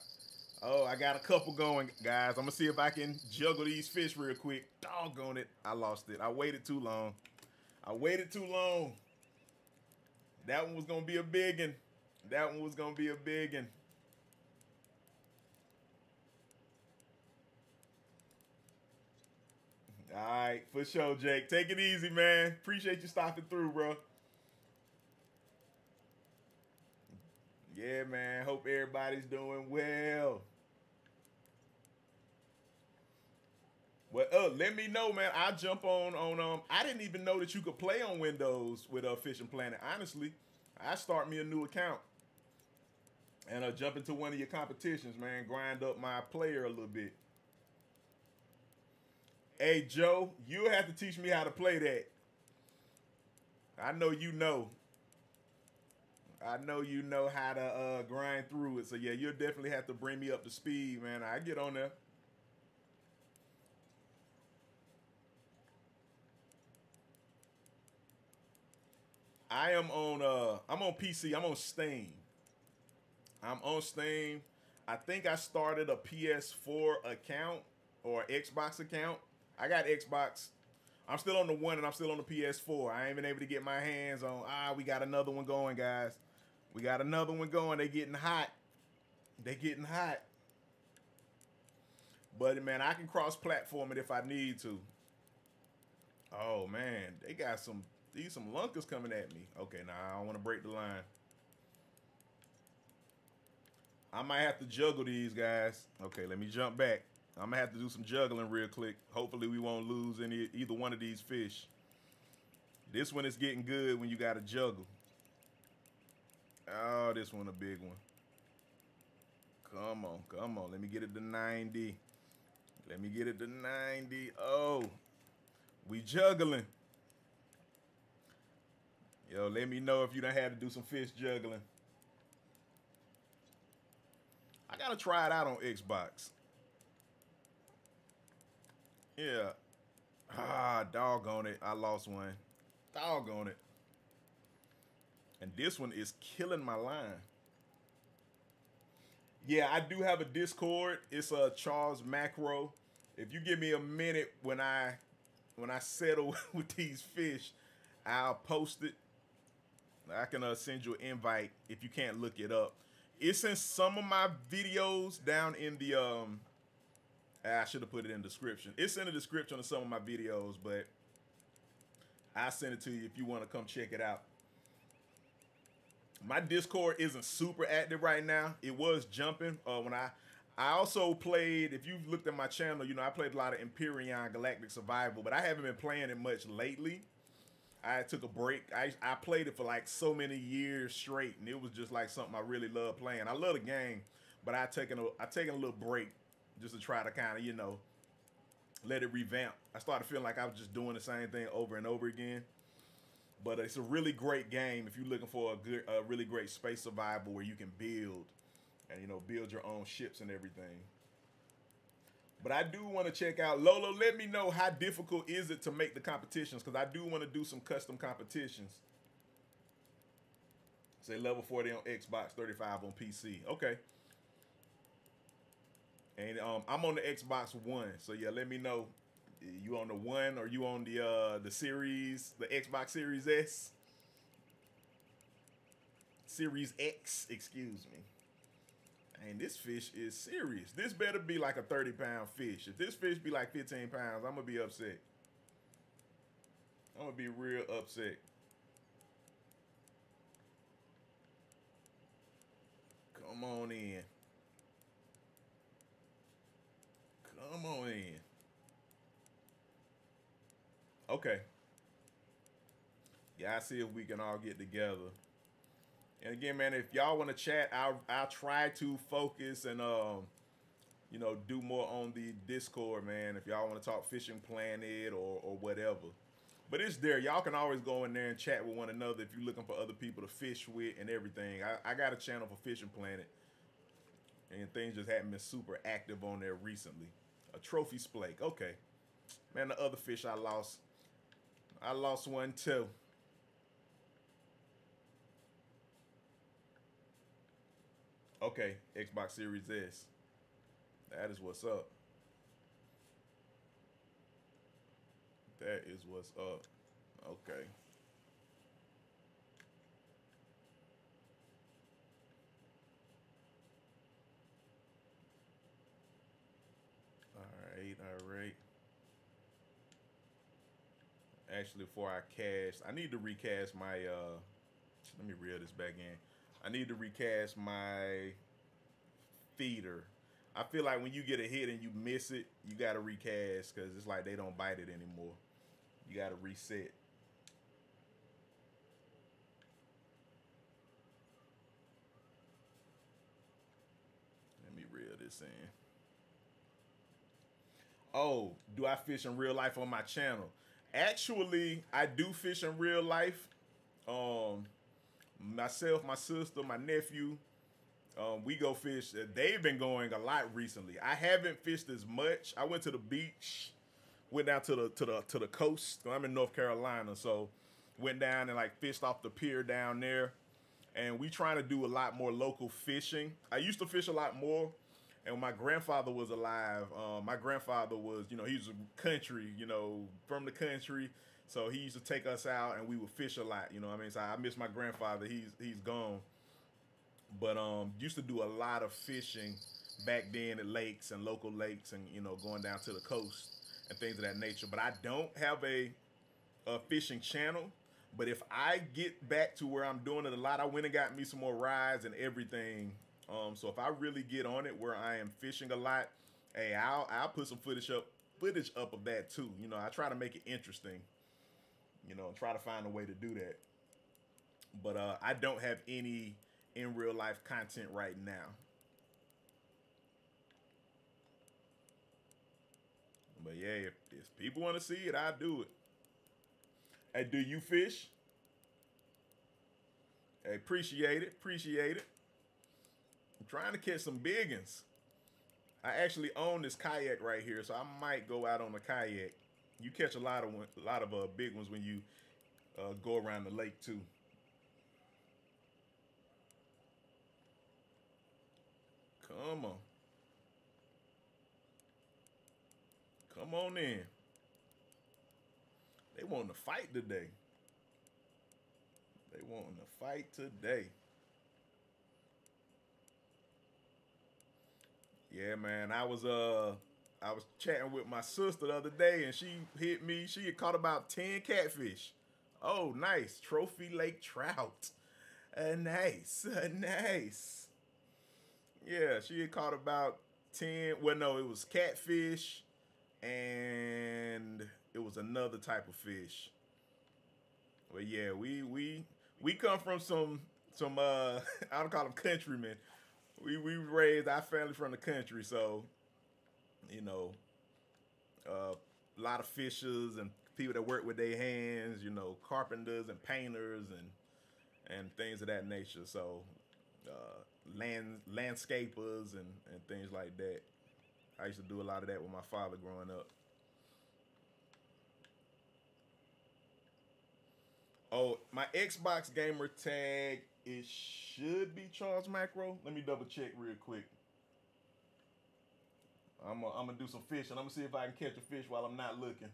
Oh, I got a couple going, guys. I'm going to see if I can juggle these fish real quick. Doggone it. I lost it. I waited too long. I waited too long. That one was going to be a big one. That one was going to be a big one. All right. For sure, Jake. Take it easy, man. Appreciate you stopping through, bro. Yeah, man. Hope everybody's doing well. Well, let me know, man. I jump on. I didn't even know that you could play on Windows with Fishing Planet. Honestly, I start me a new account and jump into one of your competitions, man. Grind up my player a little bit. Hey, Joe, you'll have to teach me how to play that. I know you know. I know you know how to grind through it. So, yeah, you'll definitely have to bring me up to speed, man. I get on there. I am on, I'm on PC. I'm on Steam. I'm on Steam. I think I started a PS4 account or Xbox account. I got Xbox. I'm still on the one and I'm still on the PS4. I ain't been able to get my hands on. Ah, we got another one going, guys. We got another one going. They getting hot. They getting hot. But, man, I can cross-platform it if I need to. Oh, man. They got some... These some lunkers coming at me. Okay, nah, I don't want to break the line. I might have to juggle these guys. Okay, let me jump back. I'm going to have to do some juggling real quick. Hopefully we won't lose either one of these fish. This one is getting good when you got to juggle. Oh, this one a big one. Come on, come on. Let me get it to 90. Let me get it to 90. Oh, we juggling. Yo, let me know if you done had to do some fish juggling. I got to try it out on Xbox. Yeah. Ah, doggone it. I lost one. Doggone it. And this one is killing my line. Yeah, I do have a Discord. It's Charles Macro. If you give me a minute when I settle with these fish, I'll post it. I can send you an invite if you can't look it up. It's in some of my videos down in the... I should have put it in the description. It's in the description of some of my videos, but I send it to you if you want to come check it out. My Discord isn't super active right now. It was jumping when I also played. If you've looked at my channel, you know I played a lot of Empyrean Galactic Survival, but I haven't been playing it much lately. I took a break. I played it for like so many years straight, and it was just like something I really love playing. I love the game, but I taken a little break. Just to try to kind of, you know, let it revamp. I started feeling like I was just doing the same thing over and over again. But it's a really great game if you're looking for a really great space survival where you can build and, you know, build your own ships and everything. But I do want to check out. Lolo, let me know how difficult is it to make the competitions because I do want to do some custom competitions. Say level 40 on Xbox, 35 on PC. Okay. And I'm on the Xbox One, so yeah, let me know. You on the One or you on the Xbox Series S? Series X, excuse me. And this fish is serious. This better be like a 30-pound fish. If this fish be like 15 pounds, I'm going to be upset. I'm going to be real upset. Come on in. Come on in. Okay. Yeah, I see if we can all get together. And again, man, if y'all want to chat, I'll try to focus and, you know, do more on the Discord, man. If y'all want to talk Fishing Planet or whatever. But it's there. Y'all can always go in there and chat with one another if you're looking for other people to fish with and everything. I got a channel for Fishing Planet. And things just haven't been super active on there recently. A trophy splake. Okay. Man, the other fish I lost. I lost one, too. Okay, Xbox Series S. That is what's up. That is what's up. Okay. Alright, alright. Actually, before I cast, I need to recast my, let me reel this back in. I need to recast my feeder. I feel like when you get a hit and you miss it, you got to recast because it's like they don't bite it anymore. You got to reset. Let me reel this in. Oh, do I fish in real life on my channel? Actually, I do fish in real life. Myself, my sister, my nephew, we go fish. They've been going a lot recently. I haven't fished as much. I went to the beach, went down to the coast. I'm in North Carolina, so went down and like fished off the pier down there. And we trying to do a lot more local fishing. I used to fish a lot more, and when my grandfather was alive, my grandfather was, you know, he's a country, you know, from the country. So he used to take us out and we would fish a lot, you know what I mean? So I miss my grandfather, he's gone. But used to do a lot of fishing back then at lakes and local lakes and, you know, going down to the coast and things of that nature. But I don't have a fishing channel. But if I get back to where I'm doing it a lot, I went and got me some more rides and everything. So if I really get on it where I am fishing a lot, hey, I'll put some footage up of that too. You know, I try to make it interesting. You know, try to find a way to do that. But I don't have any in real life content right now. But yeah, if people want to see it, I'll do it. Hey, do you fish? Hey, appreciate it. Appreciate it. I'm trying to catch some biggins. I actually own this kayak right here, so I might go out on a kayak. You catch a lot of big ones when you go around the lake too. Come on, come on in. They wanting to fight today. They wanting to fight today. Yeah, man. I was chatting with my sister the other day, and she hit me. She had caught about 10 catfish. Oh, nice. Trophy lake trout. Nice. Nice. Yeah, she had caught about 10. Well, no, it was catfish, and it was another type of fish. Well, yeah, we come from some I don't call them countrymen. We raised our family from the country, so... You know, a lot of fishers and people that work with their hands, you know, carpenters and painters and things of that nature. So landscapers and things like that. I used to do a lot of that with my father growing up. Oh, my Xbox gamer tag, it should be Charles Macro. Let me double check real quick. I'm gonna do some fishing. I'm gonna see if I can catch a fish while I'm not looking.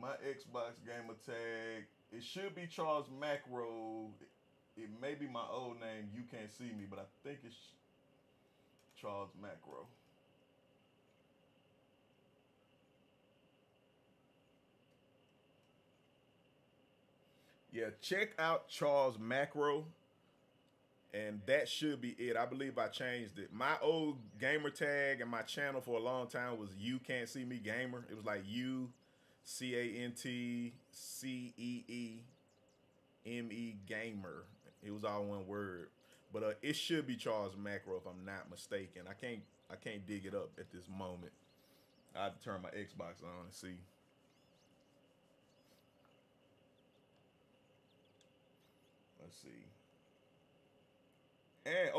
My Xbox gamer tag, it should be Charles Macro. It may maybe my old name, you can't see me, but I think it's Charles Macro. Yeah, check out Charles Macro, and that should be it. I believe I changed it. My old gamer tag and my channel for a long time was You Can't See Me Gamer. It was like U-C-A-N-T-C-E-E-M-E Gamer. It was all one word, but it should be Charles Macro if I'm not mistaken. I can't dig it up at this moment. I have to turn my Xbox on and see. Let's see. And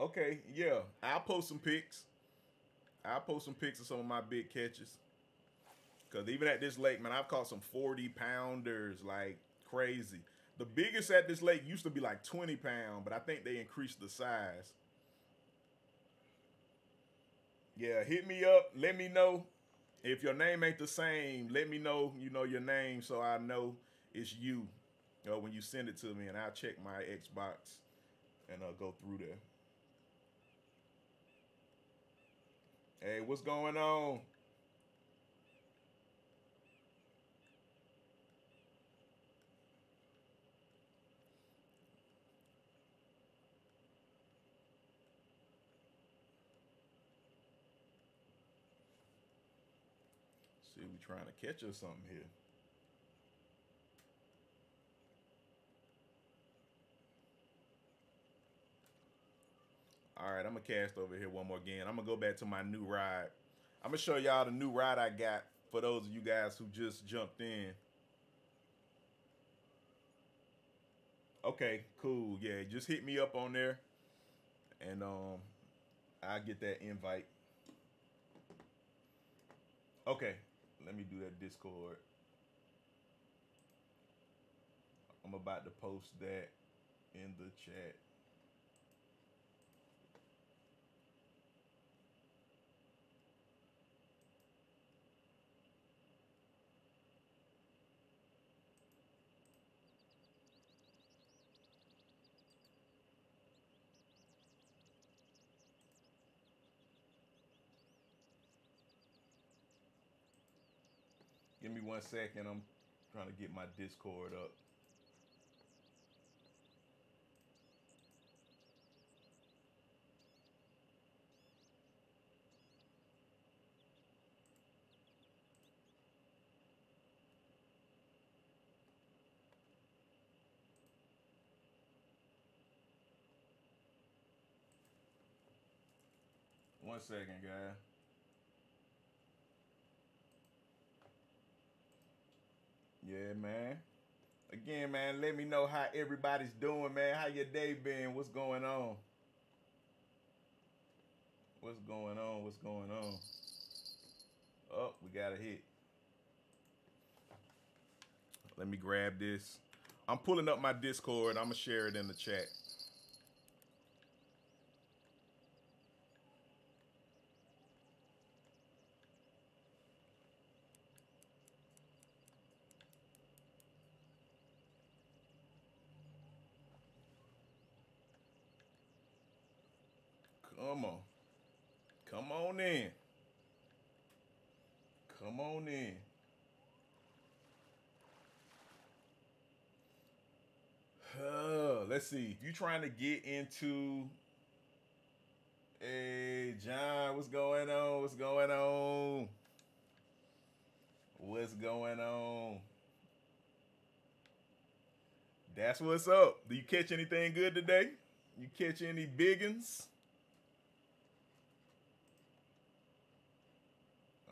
okay, yeah, I'll post some pics. I'll post some pics of some of my big catches. Cause even at this lake, man, I've caught some 40-pounders like crazy. The biggest at this lake used to be like 20-pound, but I think they increased the size. Yeah, hit me up. Let me know if your name ain't the same. Let me know your name so I know it's you. When you send it to me, and I'll check my Xbox and go through there. Hey, what's going on? See, we trying to catch us something here. All right, I'm going to cast over here one more again. I'm going to go back to my new ride. I'm going to show y'all the new ride I got for those of you guys who just jumped in. Okay, cool. Yeah, just hit me up on there, and I'll get that invite. Okay, let me do that Discord. I'm about to post that in the chat. Give me one second. I'm trying to get my Discord up. One second, guys. Yeah, man. Again, man, let me know how everybody's doing, man. How your day been? What's going on? What's going on? What's going on? Oh, we got a hit. Let me grab this. I'm pulling up my Discord. I'm going to share it in the chat. Come on. Come on in. Come on in. Let's see. If you're trying to get into... Hey, John, what's going on? What's going on? What's going on? That's what's up. Do you catch anything good today? You catch any biggins?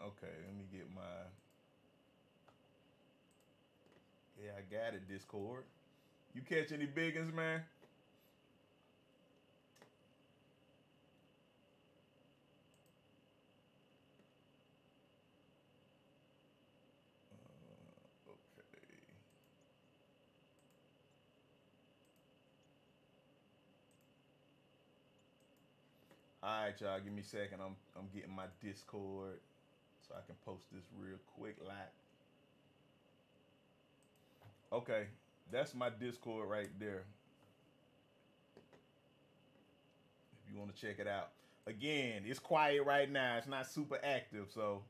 Okay, let me get my... Yeah, I got it, Discord. You catch any biggins, man? Okay. All right, y'all, give me a second. I'm getting my Discord, so I can post this real quick. Okay, That's my Discord right there. If you want to check it out. Again, it's quiet right now. It's not super active, so.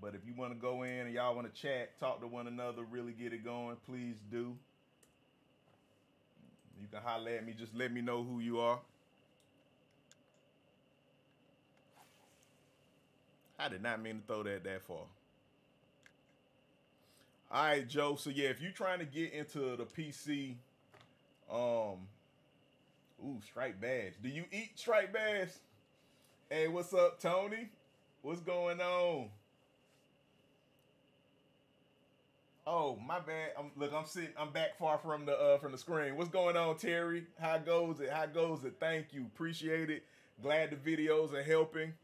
But if you want to go in and y'all want to chat, talk to one another, really get it going, please do. You can holler at me. Just let me know who you are. I did not mean to throw that far. All right, Joe. So, yeah, if you're trying to get into the PC, ooh, striped bass. Do you eat striped bass? Hey, what's up, Tony? What's going on? Oh, my bad. I'm back far from the screen. What's going on, Terry? How goes it? How goes it? Thank you. Appreciate it. Glad the videos are helping.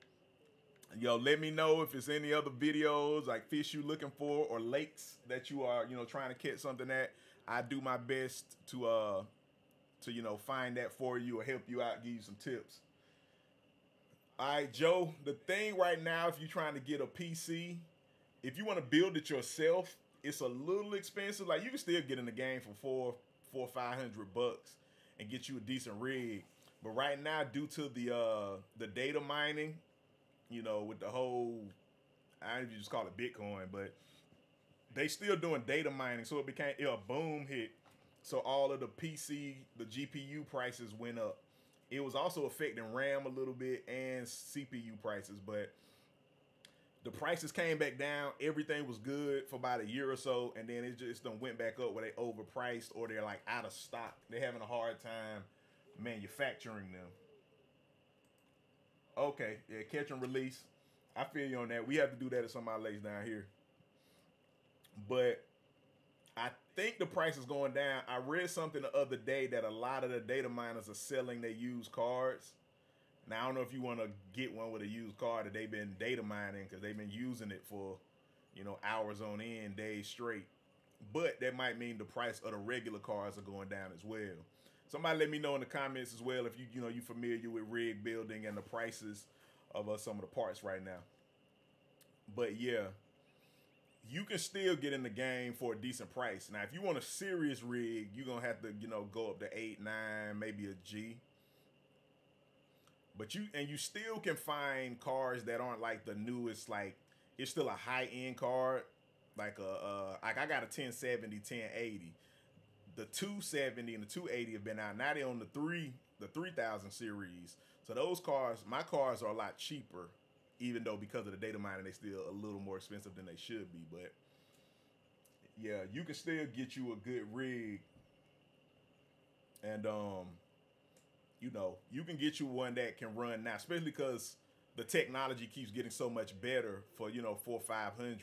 Yo, let me know if it's any other videos like fish you looking for or lakes that you are, you know, trying to catch something at. I do my best to you know, find that for you or help you out, give you some tips. All right, Joe, the thing right now, if you're trying to get a PC, if you want to build it yourself, it's a little expensive. Like, you can still get in the game for $400 or $500 and get you a decent rig. But right now, due to the data mining, you know, with the whole, I don't just call it Bitcoin, but they still doing data mining. So it became a boom hit. So all of the PC, the GPU prices went up. It was also affecting RAM a little bit and CPU prices, but the prices came back down. Everything was good for about a year or so, and then it just done went back up where they overpriced or they're like out of stock. They're having a hard time manufacturing them. Okay, yeah, catch and release. I feel you on that. We have to do that at some of our lakes down here. But I think the price is going down. I read something the other day that a lot of the data miners are selling their used cards. Now, I don't know if you want to get one with a used card that they've been data mining because they've been using it for, you know, hours on end, days straight. But that might mean the price of the regular cards are going down as well. Somebody let me know in the comments as well if you know, you're familiar with rig building and the prices of some of the parts right now. But, yeah, you can still get in the game for a decent price. Now, if you want a serious rig, you're going to have to, you know, go up to 8, 9, maybe a G. But you still can find cars that aren't like the newest, like it's still a high-end card. Like like I got a 1070, 1080. The 270 and the 280 have been out. Now they're on the 3000 series. So those cars, my cars are a lot cheaper, even though because of the data mining, they're still a little more expensive than they should be. But yeah, you can still get you a good rig. And you know, you can get you one that can run now, especially because the technology keeps getting so much better for, you know, 400 or 500.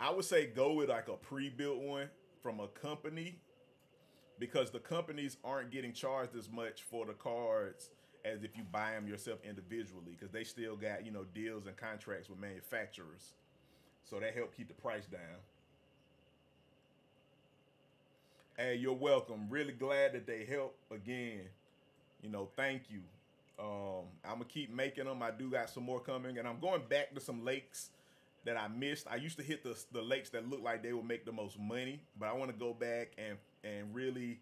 I would say go with like a pre-built one from a company because the companies aren't getting charged as much for the cards as if you buy them yourself individually because they still got, you know, deals and contracts with manufacturers. So that helped keep the price down. Hey, you're welcome. Really glad that they help again. You know, thank you. I'm going to keep making them. I do got some more coming. And I'm going back to some lakes that I missed. I used to hit the lakes that looked like they would make the most money. But I want to go back and really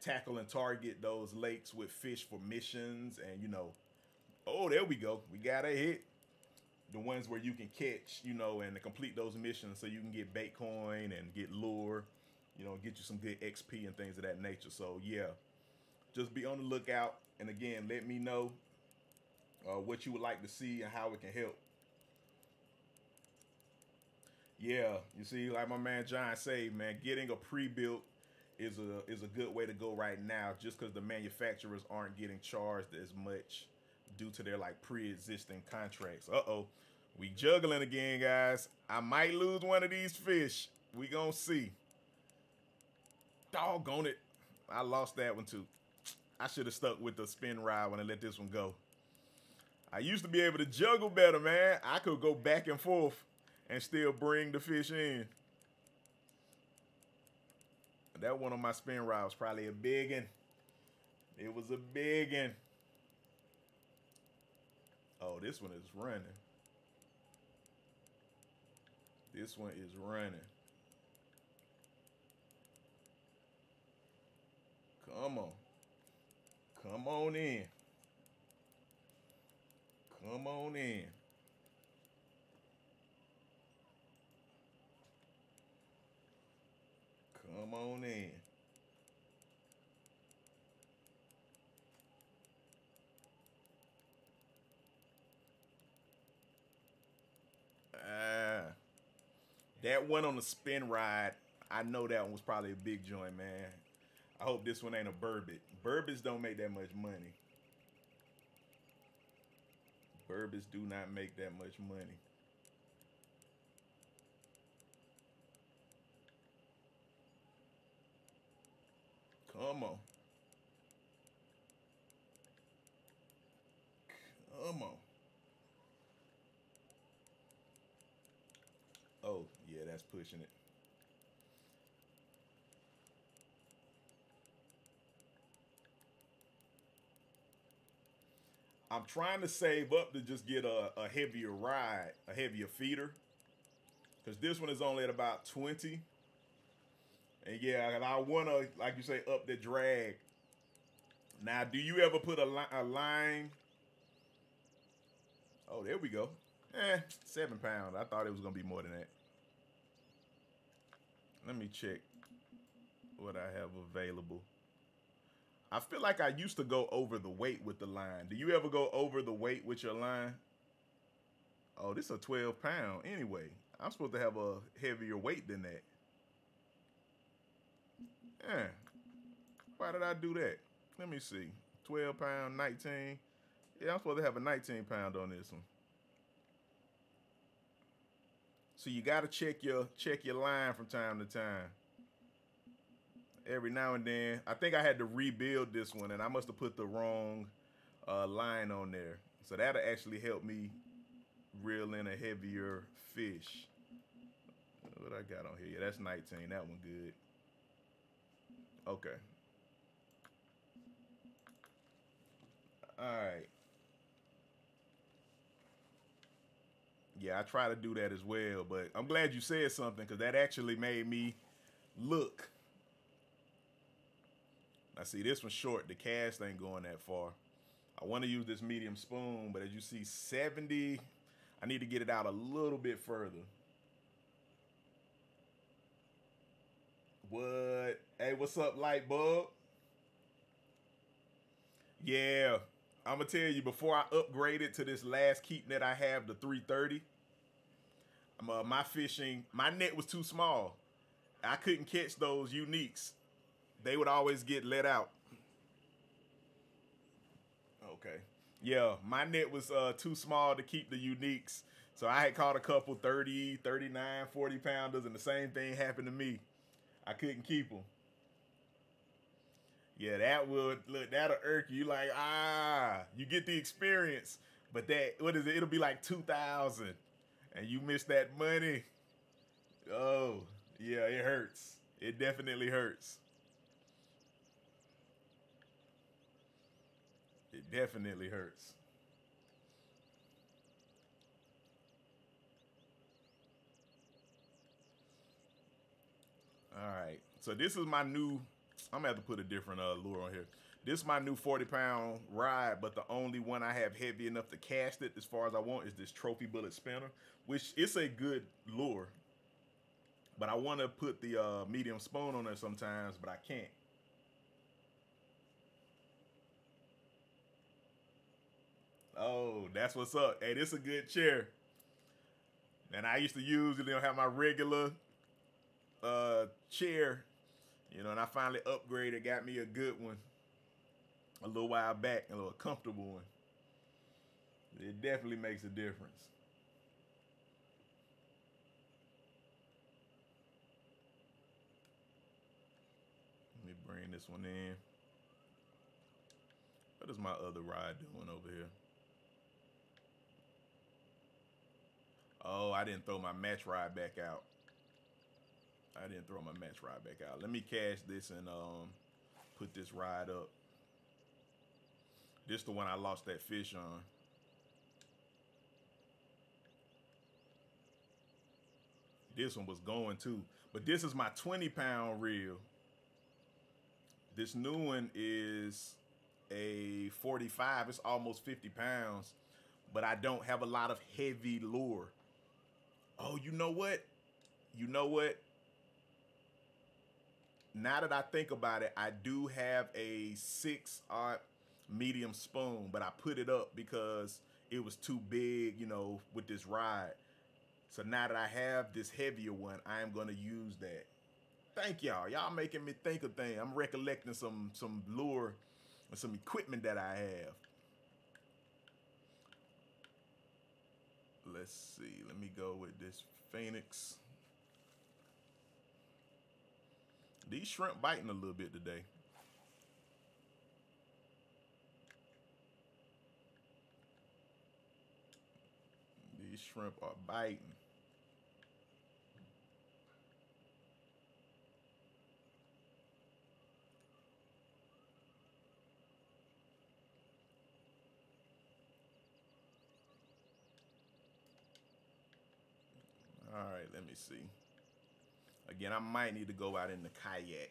tackle and target those lakes with fish for missions. And, you know, oh, there we go. We got a hit. The ones where you can catch, you know, and complete those missions so you can get bait coin and get lure. You know, get you some good XP and things of that nature. So, yeah. Just be on the lookout, and again, let me know what you would like to see and how it can help. Yeah, you see, like my man John say, man, getting a pre-built is a good way to go right now, just because the manufacturers aren't getting charged as much due to their like pre-existing contracts. Uh-oh, we juggling again, guys. I might lose one of these fish. We gonna see. Doggone it, I lost that one too. I should have stuck with the spin ride when I let this one go. I used to be able to juggle better, man. I could go back and forth and still bring the fish in. That one on my spin ride was probably a big one. It was a big one. Oh, this one is running. This one is running. Come on. Come on in. Come on in. Come on in. That one on the spin ride, I know that one was probably a big joint, man. I hope this one ain't a burbot. Burbots don't make that much money. Burbots do not make that much money. Come on. Come on. Oh, yeah, that's pushing it. I'm trying to save up to just get a heavier ride, a heavier feeder. Because this one is only at about 20. And yeah, and I want to, like you say, up the drag. Now, do you ever put a line? Oh, there we go. 7 pounds. I thought it was going to be more than that. Let me check what I have available. I feel like I used to go over the weight with the line. Do you ever go over the weight with your line? Oh, this is a 12 pound anyway. I'm supposed to have a heavier weight than that. Yeah. Why did I do that? Let me see. 12 pound, 19. Yeah, I'm supposed to have a 19 pound on this one. So you gotta check your line from time to time. Every now and then, I think I had to rebuild this one, and I must have put the wrong line on there. So that'll actually help me reel in a heavier fish. What I got on here? Yeah, that's 19. That one good. Okay. All right. Yeah, I try to do that as well, but I'm glad you said something because that actually made me look. I see this one's short. The cast ain't going that far. I want to use this medium spoon, but as you see, 70, I need to get it out a little bit further. What? Hey, what's up, Lightbulb? Yeah. I'm going to tell you, before I upgraded to this last keep net I have, the 330, my net was too small. I couldn't catch those uniques. They would always get let out. Okay. Yeah, my net was too small to keep the uniques. So I had caught a couple 30, 39, 40 pounders, and the same thing happened to me. I couldn't keep them. Yeah, that would, look, that'll irk you. Like, you get the experience, but that, what is it? It'll be like 2,000, and you miss that money. Oh, yeah, it hurts. It definitely hurts. It definitely hurts. All right, so this is my new... I'm going to have to put a different lure on here. This is my new 40-pound ride, but the only one I have heavy enough to cast it as far as I want is this trophy bullet spinner, which is a good lure. But I want to put the medium spoon on there sometimes, but I can't. Oh, that's what's up. Hey, this is a good chair. And I used to usually have my regular chair. You know, and I finally upgraded, got me a good one a little while back, a little comfortable one. It definitely makes a difference. Let me bring this one in. What is my other rod doing over here? Oh, I didn't throw my match rod back out. I didn't throw my match rod back out. Let me cash this and put this rod up. This the one I lost that fish on. This one was going too. But this is my 20-pound reel. This new one is a 45. It's almost 50 pounds, but I don't have a lot of heavy lure. Oh, you know what? You know what? Now that I think about it, I do have a 6/0 medium spoon, but I put it up because it was too big, you know, with this rod. So now that I have this heavier one, I am going to use that. Thank y'all. Y'all making me think of things. I'm recollecting some lure and some equipment that I have. Let's see. Let me go with this Phoenix. These shrimp biting a little bit today. These shrimp are biting. All right, let me see. Again, I might need to go out in the kayak.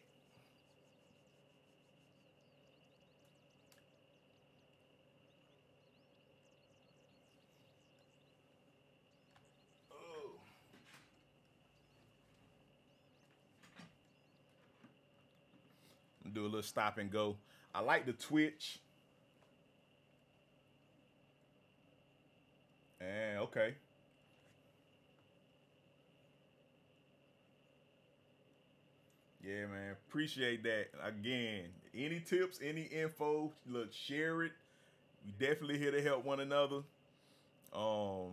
Oh. Do a little stop and go. I like the Twitch. And okay. Yeah, man, appreciate that. Again, any tips, any info, look, share it. We definitely here to help one another. I'm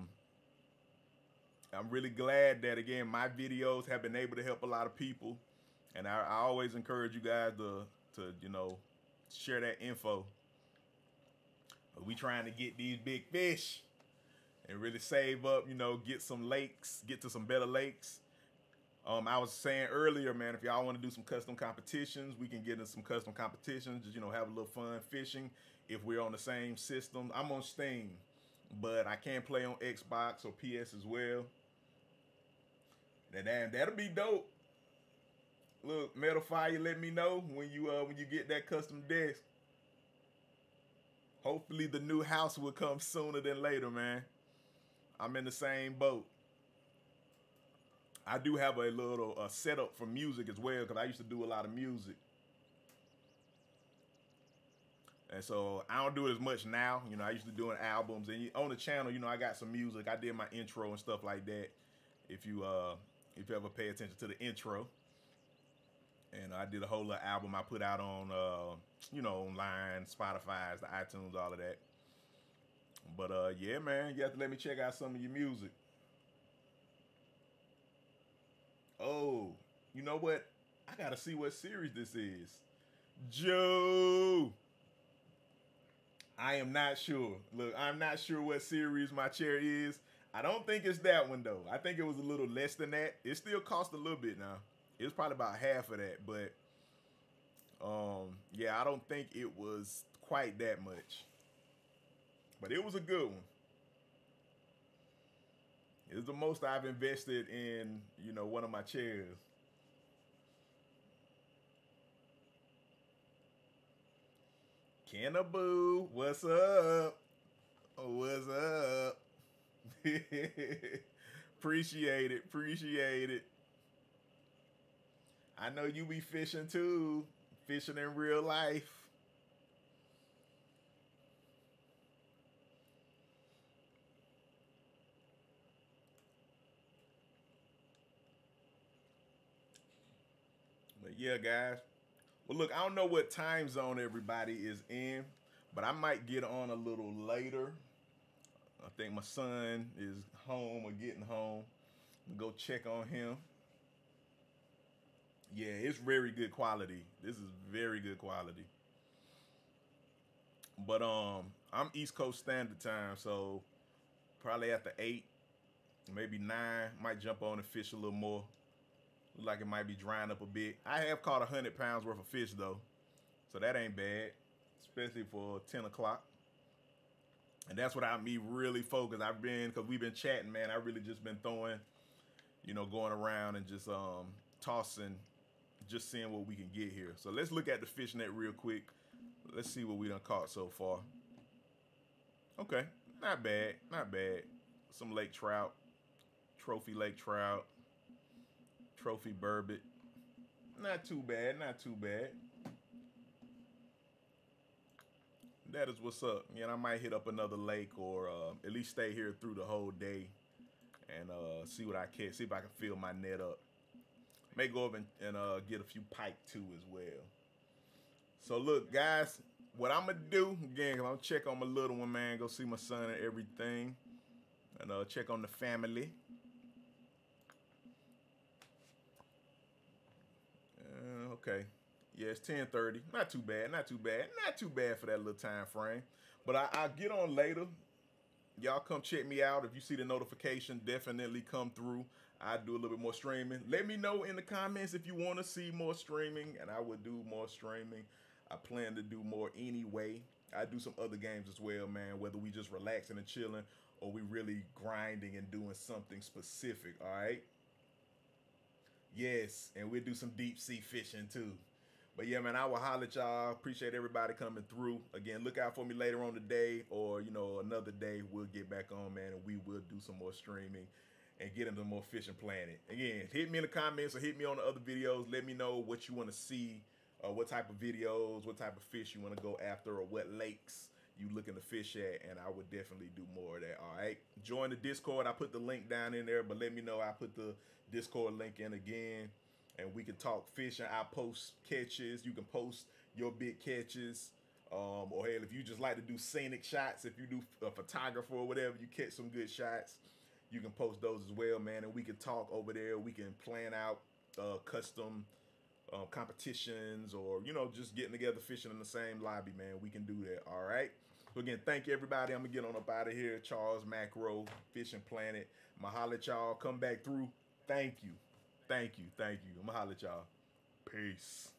really glad that, again, my videos have been able to help a lot of people. And I always encourage you guys to you know, share that info. We trying to get these big fish and really save up, you know, get some lakes, get to some better lakes. I was saying earlier, man, if y'all want to do some custom competitions, we can get into some custom competitions. Just, you know, have a little fun fishing if we're on the same system. I'm on Steam, but I can play on Xbox or PS as well. And that'll be dope. Look, Metal Fire, let me know when you get that custom desk. Hopefully the new house will come sooner than later, man. I'm in the same boat. I do have a little setup for music as well, because I used to do a lot of music. And so I don't do it as much now. You know, I used to do albums. And on the channel, you know, I got some music. I did my intro and stuff like that, if you ever pay attention to the intro. And I did a whole little album I put out on, you know, online, Spotify, the iTunes, all of that. But, yeah, man, you have to let me check out some of your music. Oh, you know what? I gotta see what series this is. Joe! I am not sure. Look, I'm not sure what series my chair is. I don't think it's that one, though. I think it was a little less than that. It still cost a little bit now. It was probably about half of that, but... yeah, I don't think it was quite that much. But it was a good one. It's the most I've invested in, you know, one of my chairs. Kena Boo, what's up? What's up? Appreciate it, appreciate it. I know you be fishing too, fishing in real life. But yeah, guys. Well, look, I don't know what time zone everybody is in, but I might get on a little later. I think my son is home or getting home. Go check on him. Yeah, it's very good quality. This is very good quality. But I'm East Coast Standard Time, so probably after 8, maybe 9, might jump on and fish a little more. Like it might be drying up a bit. I have caught 100 pounds worth of fish though, so that ain't bad, especially for 10 o'clock. And that's what I mean, really focused. I've been, because we've been chatting, man. I really just been throwing, you know, going around and just tossing just seeing what we can get here. So let's look at the fish net real quick. Let's see what we done caught so far. Okay, not bad, not bad. Some lake trout, trophy lake trout, trophy burbot. Not too bad, not too bad. That is what's up. Yeah, and I might hit up another lake or at least stay here through the whole day and see what I can, see if I can fill my net up. May go up and get a few pike too as well. So look, guys, what I'm gonna do again, I'm gonna check on my little one, man. Go see my son and everything, and check on the family. Okay, yeah, it's 10:30. Not too bad, not too bad, not too bad for that little time frame. But I'll get on later. Y'all come check me out. If you see the notification, definitely come through. I do a little bit more streaming. Let me know in the comments if you want to see more streaming, and I will do more streaming. I plan to do more anyway. I do some other games as well, man, whether we just relaxing and chilling or we really grinding and doing something specific, all right? Yes, and we'll do some deep sea fishing too. But yeah, man, I will holler at y'all. Appreciate everybody coming through. Again, look out for me later on today or, you know, another day. We'll get back on, man, and we will do some more streaming and get into more Fishing Planet. Again, hit me in the comments or hit me on the other videos. Let me know what you want to see, what type of videos, what type of fish you want to go after, or what lakes you looking to fish at, and I would definitely do more of that, all right? Join the Discord. I put the link down in there, but let me know. I put the Discord link in again, and we can talk fishing. I post catches. You can post your big catches. Or, hell, if you just like to do scenic shots, if you do a photographer or whatever, you catch some good shots, you can post those as well, man, and we can talk over there. We can plan out custom competitions or, you know, just getting together fishing in the same lobby, man. We can do that, all right? So, again, thank you, everybody. I'm going to get on up out of here. Charles Macro, Fishing Planet. I'm going to holler at y'all. Come back through. Thank you. Thank you. Thank you. I'm going to holler at y'all. Peace.